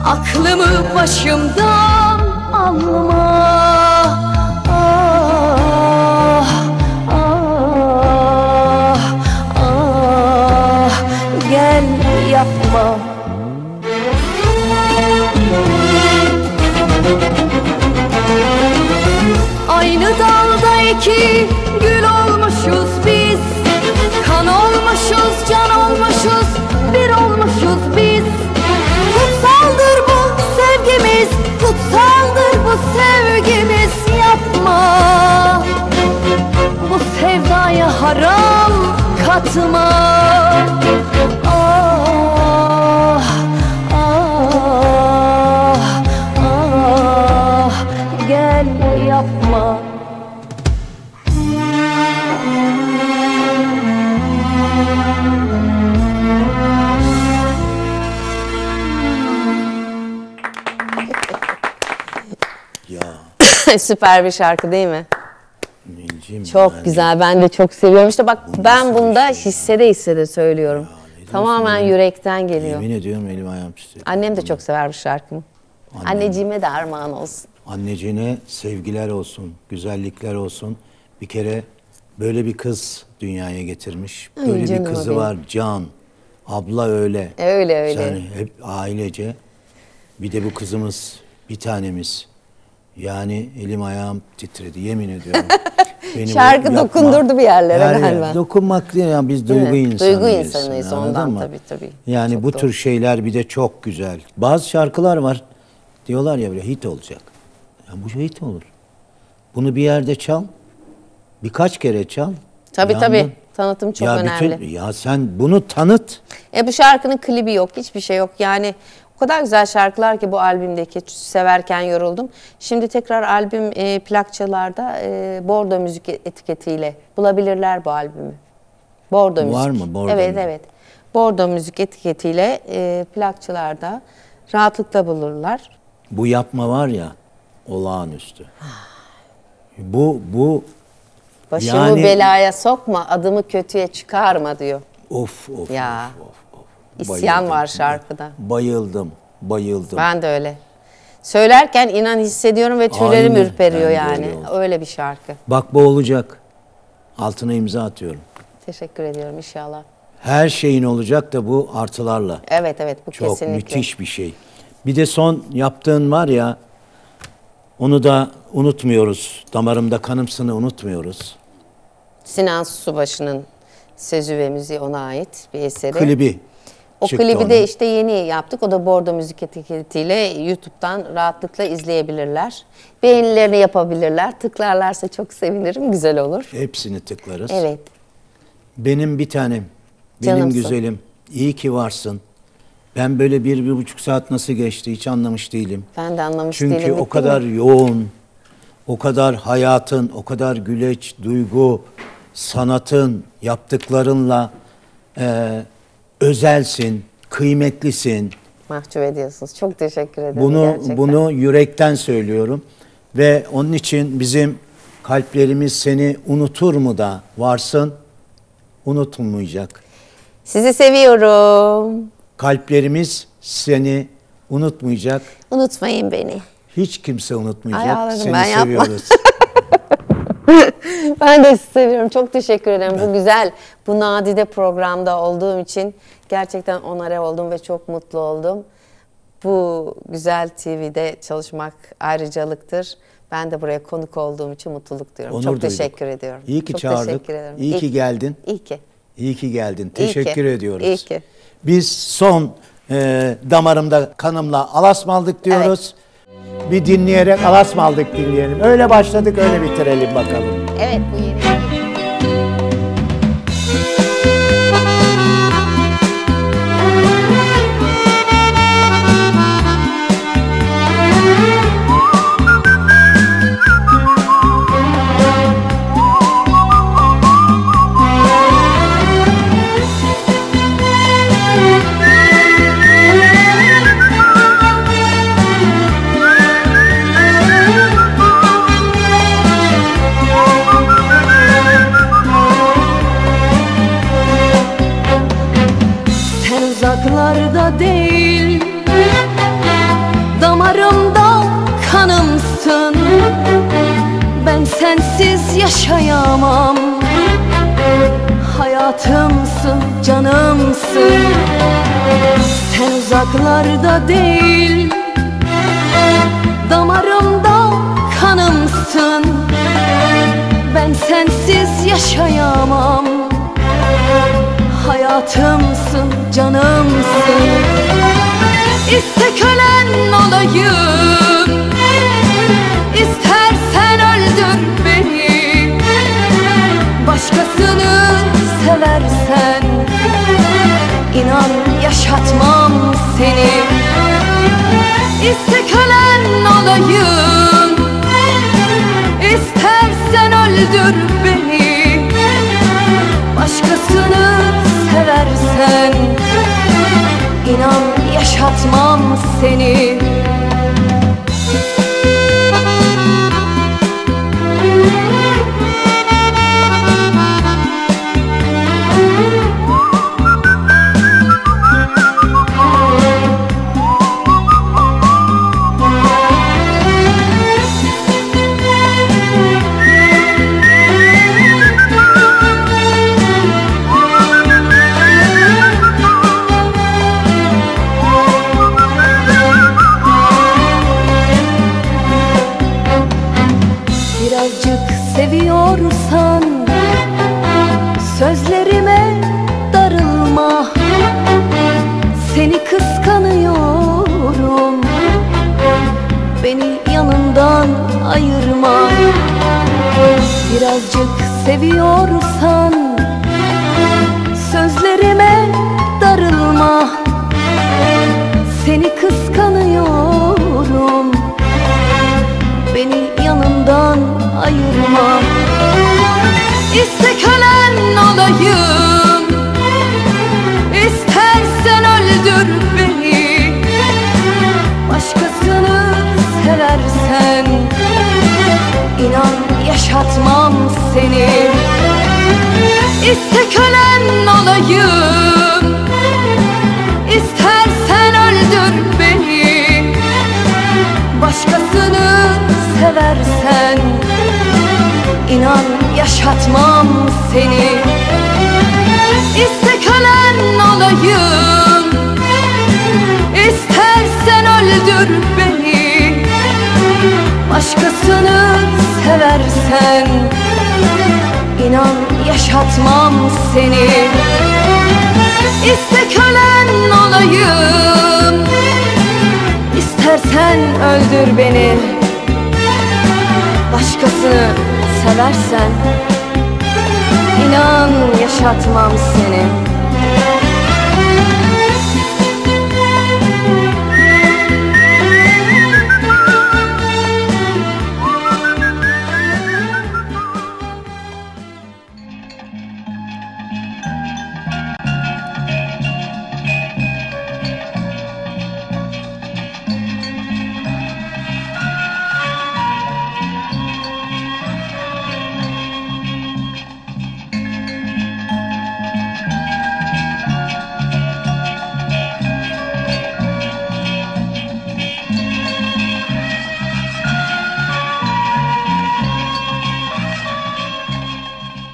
Aklımı başımdan alma. Yapma. Aynı dalda iki gül olmuşuz biz. Kan olmuşuz, can olmuşuz, bir olmuşuz biz. Kutsaldır bu sevgimiz, kutsaldır bu sevgimiz, yapma. Bu sevdaya haram katma. Süper bir şarkı değil mi? İncim, çok yani. Güzel, ben de çok seviyorum. İşte bak bunu ben bunda hissede hissede söylüyorum. Ya, tamamen ya? Yürekten geliyor. Yemin ediyorum elim ayağım titriyor. Annem de bunu çok sever bu şarkımı. Annem. Anneciğime de armağan olsun. Anneciğine sevgiler olsun, güzellikler olsun. Bir kere böyle bir kız dünyaya getirmiş. Ay, böyle bir kızı benim. Var Can. Abla öyle. Öyle öyle. Yani hep ailece. Bir de bu kızımız, bir tanemiz. Yani elim ayağım titredi, yemin ediyorum. Beni şarkı dokundurdu bir yerlere yani, galiba. Dokunmak değil yani, biz duygu evet, insanıyız. Duygu insanıyız ondan tabii tabii. Yani çok bu doğru. Tür şeyler bir de çok güzel. Bazı şarkılar var, diyorlar ya böyle hit olacak. Ya bu şey hit olur. Bunu bir yerde çal, birkaç kere çal. Tabii yandın. Tabii, tanıtım çok ya önemli. Bütün, ya sen bunu tanıt. E bu şarkının klibi yok, hiçbir şey yok yani. O kadar güzel şarkılar ki bu albümdeki, severken yoruldum. Şimdi tekrar albüm e, plakçalarda e, Bordo Müzik etiketiyle bulabilirler bu albümü. Bordo Müzik. Var mı Bordo? Evet, evet. Bordo Müzik etiketiyle e, plakçalarda rahatlıkla bulurlar. Bu yapma var ya, olağanüstü. Bu bu başımı yani, belaya sokma, adımı kötüye çıkarma diyor. Of of ya. Of, of, of. İsyan bayıldım. Var şarkıda. Bayıldım, bayıldım. Ben de öyle. Söylerken inan hissediyorum ve tüylerim aynen, ürperiyor yani. Öyle, öyle bir şarkı. Bak bu olacak. Altına imza atıyorum. Teşekkür ediyorum inşallah. Her şeyin olacak da bu artılarla. Evet evet bu çok kesinlikle. Çok müthiş bir şey. Bir de son yaptığın var ya, onu da unutmuyoruz. Damarımda kanımsını unutmuyoruz. Sinan Subaşı'nın sözü ve müziği ona ait bir eseri. Klibi. O klibi onun. De işte yeni yaptık. O da Bordo Müzik etiketiyle YouTube'dan rahatlıkla izleyebilirler. Beğenilerini yapabilirler. Tıklarlarsa çok sevinirim. Güzel olur. Hepsini tıklarız. Evet. Benim bir tanem. Benim canımsın. Güzelim. İyi ki varsın. Ben böyle bir, bir buçuk saat nasıl geçti hiç anlamış değilim. Ben de anlamış çünkü değilim. Çünkü o kadar mi? Yoğun, o kadar hayatın, o kadar güleç, duygu, sanatın, yaptıklarınla e, özelsin, kıymetlisin. Mahcup ediyorsunuz. Çok teşekkür ederim bunu, gerçekten. Bunu yürekten söylüyorum. Ve onun için bizim kalplerimiz seni unutur mu da varsın, unutulmayacak. Sizi seviyorum. Kalplerimiz seni unutmayacak. Unutmayın beni. Hiç kimse unutmayacak. Ay, ağlarım, seni ben seviyoruz. Ben de sizi seviyorum. Çok teşekkür ederim. Ben. Bu güzel, bu nadide programda olduğum için gerçekten onore oldum ve çok mutlu oldum. Bu güzel T V'de çalışmak ayrıcalıktır. Ben de buraya konuk olduğum için mutluluk diyorum. Onur çok duyduk. Teşekkür ediyorum. İyi ki çok çağırdık. İyi, İyi ki geldin. İyi ki. İyi ki geldin. Teşekkür İyi ediyoruz. İyi ki. Biz son e, damarımda kanımla alasmaldık diyoruz. Evet. Bir dinleyerek alasmaldık dinleyelim. Öyle başladık öyle bitirelim bakalım. Evet bu yeni. Uzaklarda değil, damarımda kanımsın. Ben sensiz yaşayamam. Hayatımsın, canımsın. Sen uzaklarda değil, damarımda kanımsın. Ben sensiz yaşayamam. Hayatımsın, canımsın. İste kölen olayım, istersen öldür beni. Başkasını seversen inan yaşatmam seni. İste kölen olayım, istersen öldür beni. Başkasını seversen inan yaşatmam seni. Seviyorsan sözlerime darılma. Seni kıskanıyorum, beni yanından ayırma. Birazcık seviyorsan sözlerime darılma. Seni kıskanıyorum, beni yanından ayırma. İste kölen olayım, istersen öldür beni. Başkasını seversen çatmam seni. İste kölen olayım, istersen öldür beni. Başkasını seversen inan yaşatmam seni. İste kölen olayım, istersen öldür beni. Başkasını seversen inan yaşatmam seni. İste kölen olayım, istersen öldür beni. Başkasını seversen inan yaşatmam seni.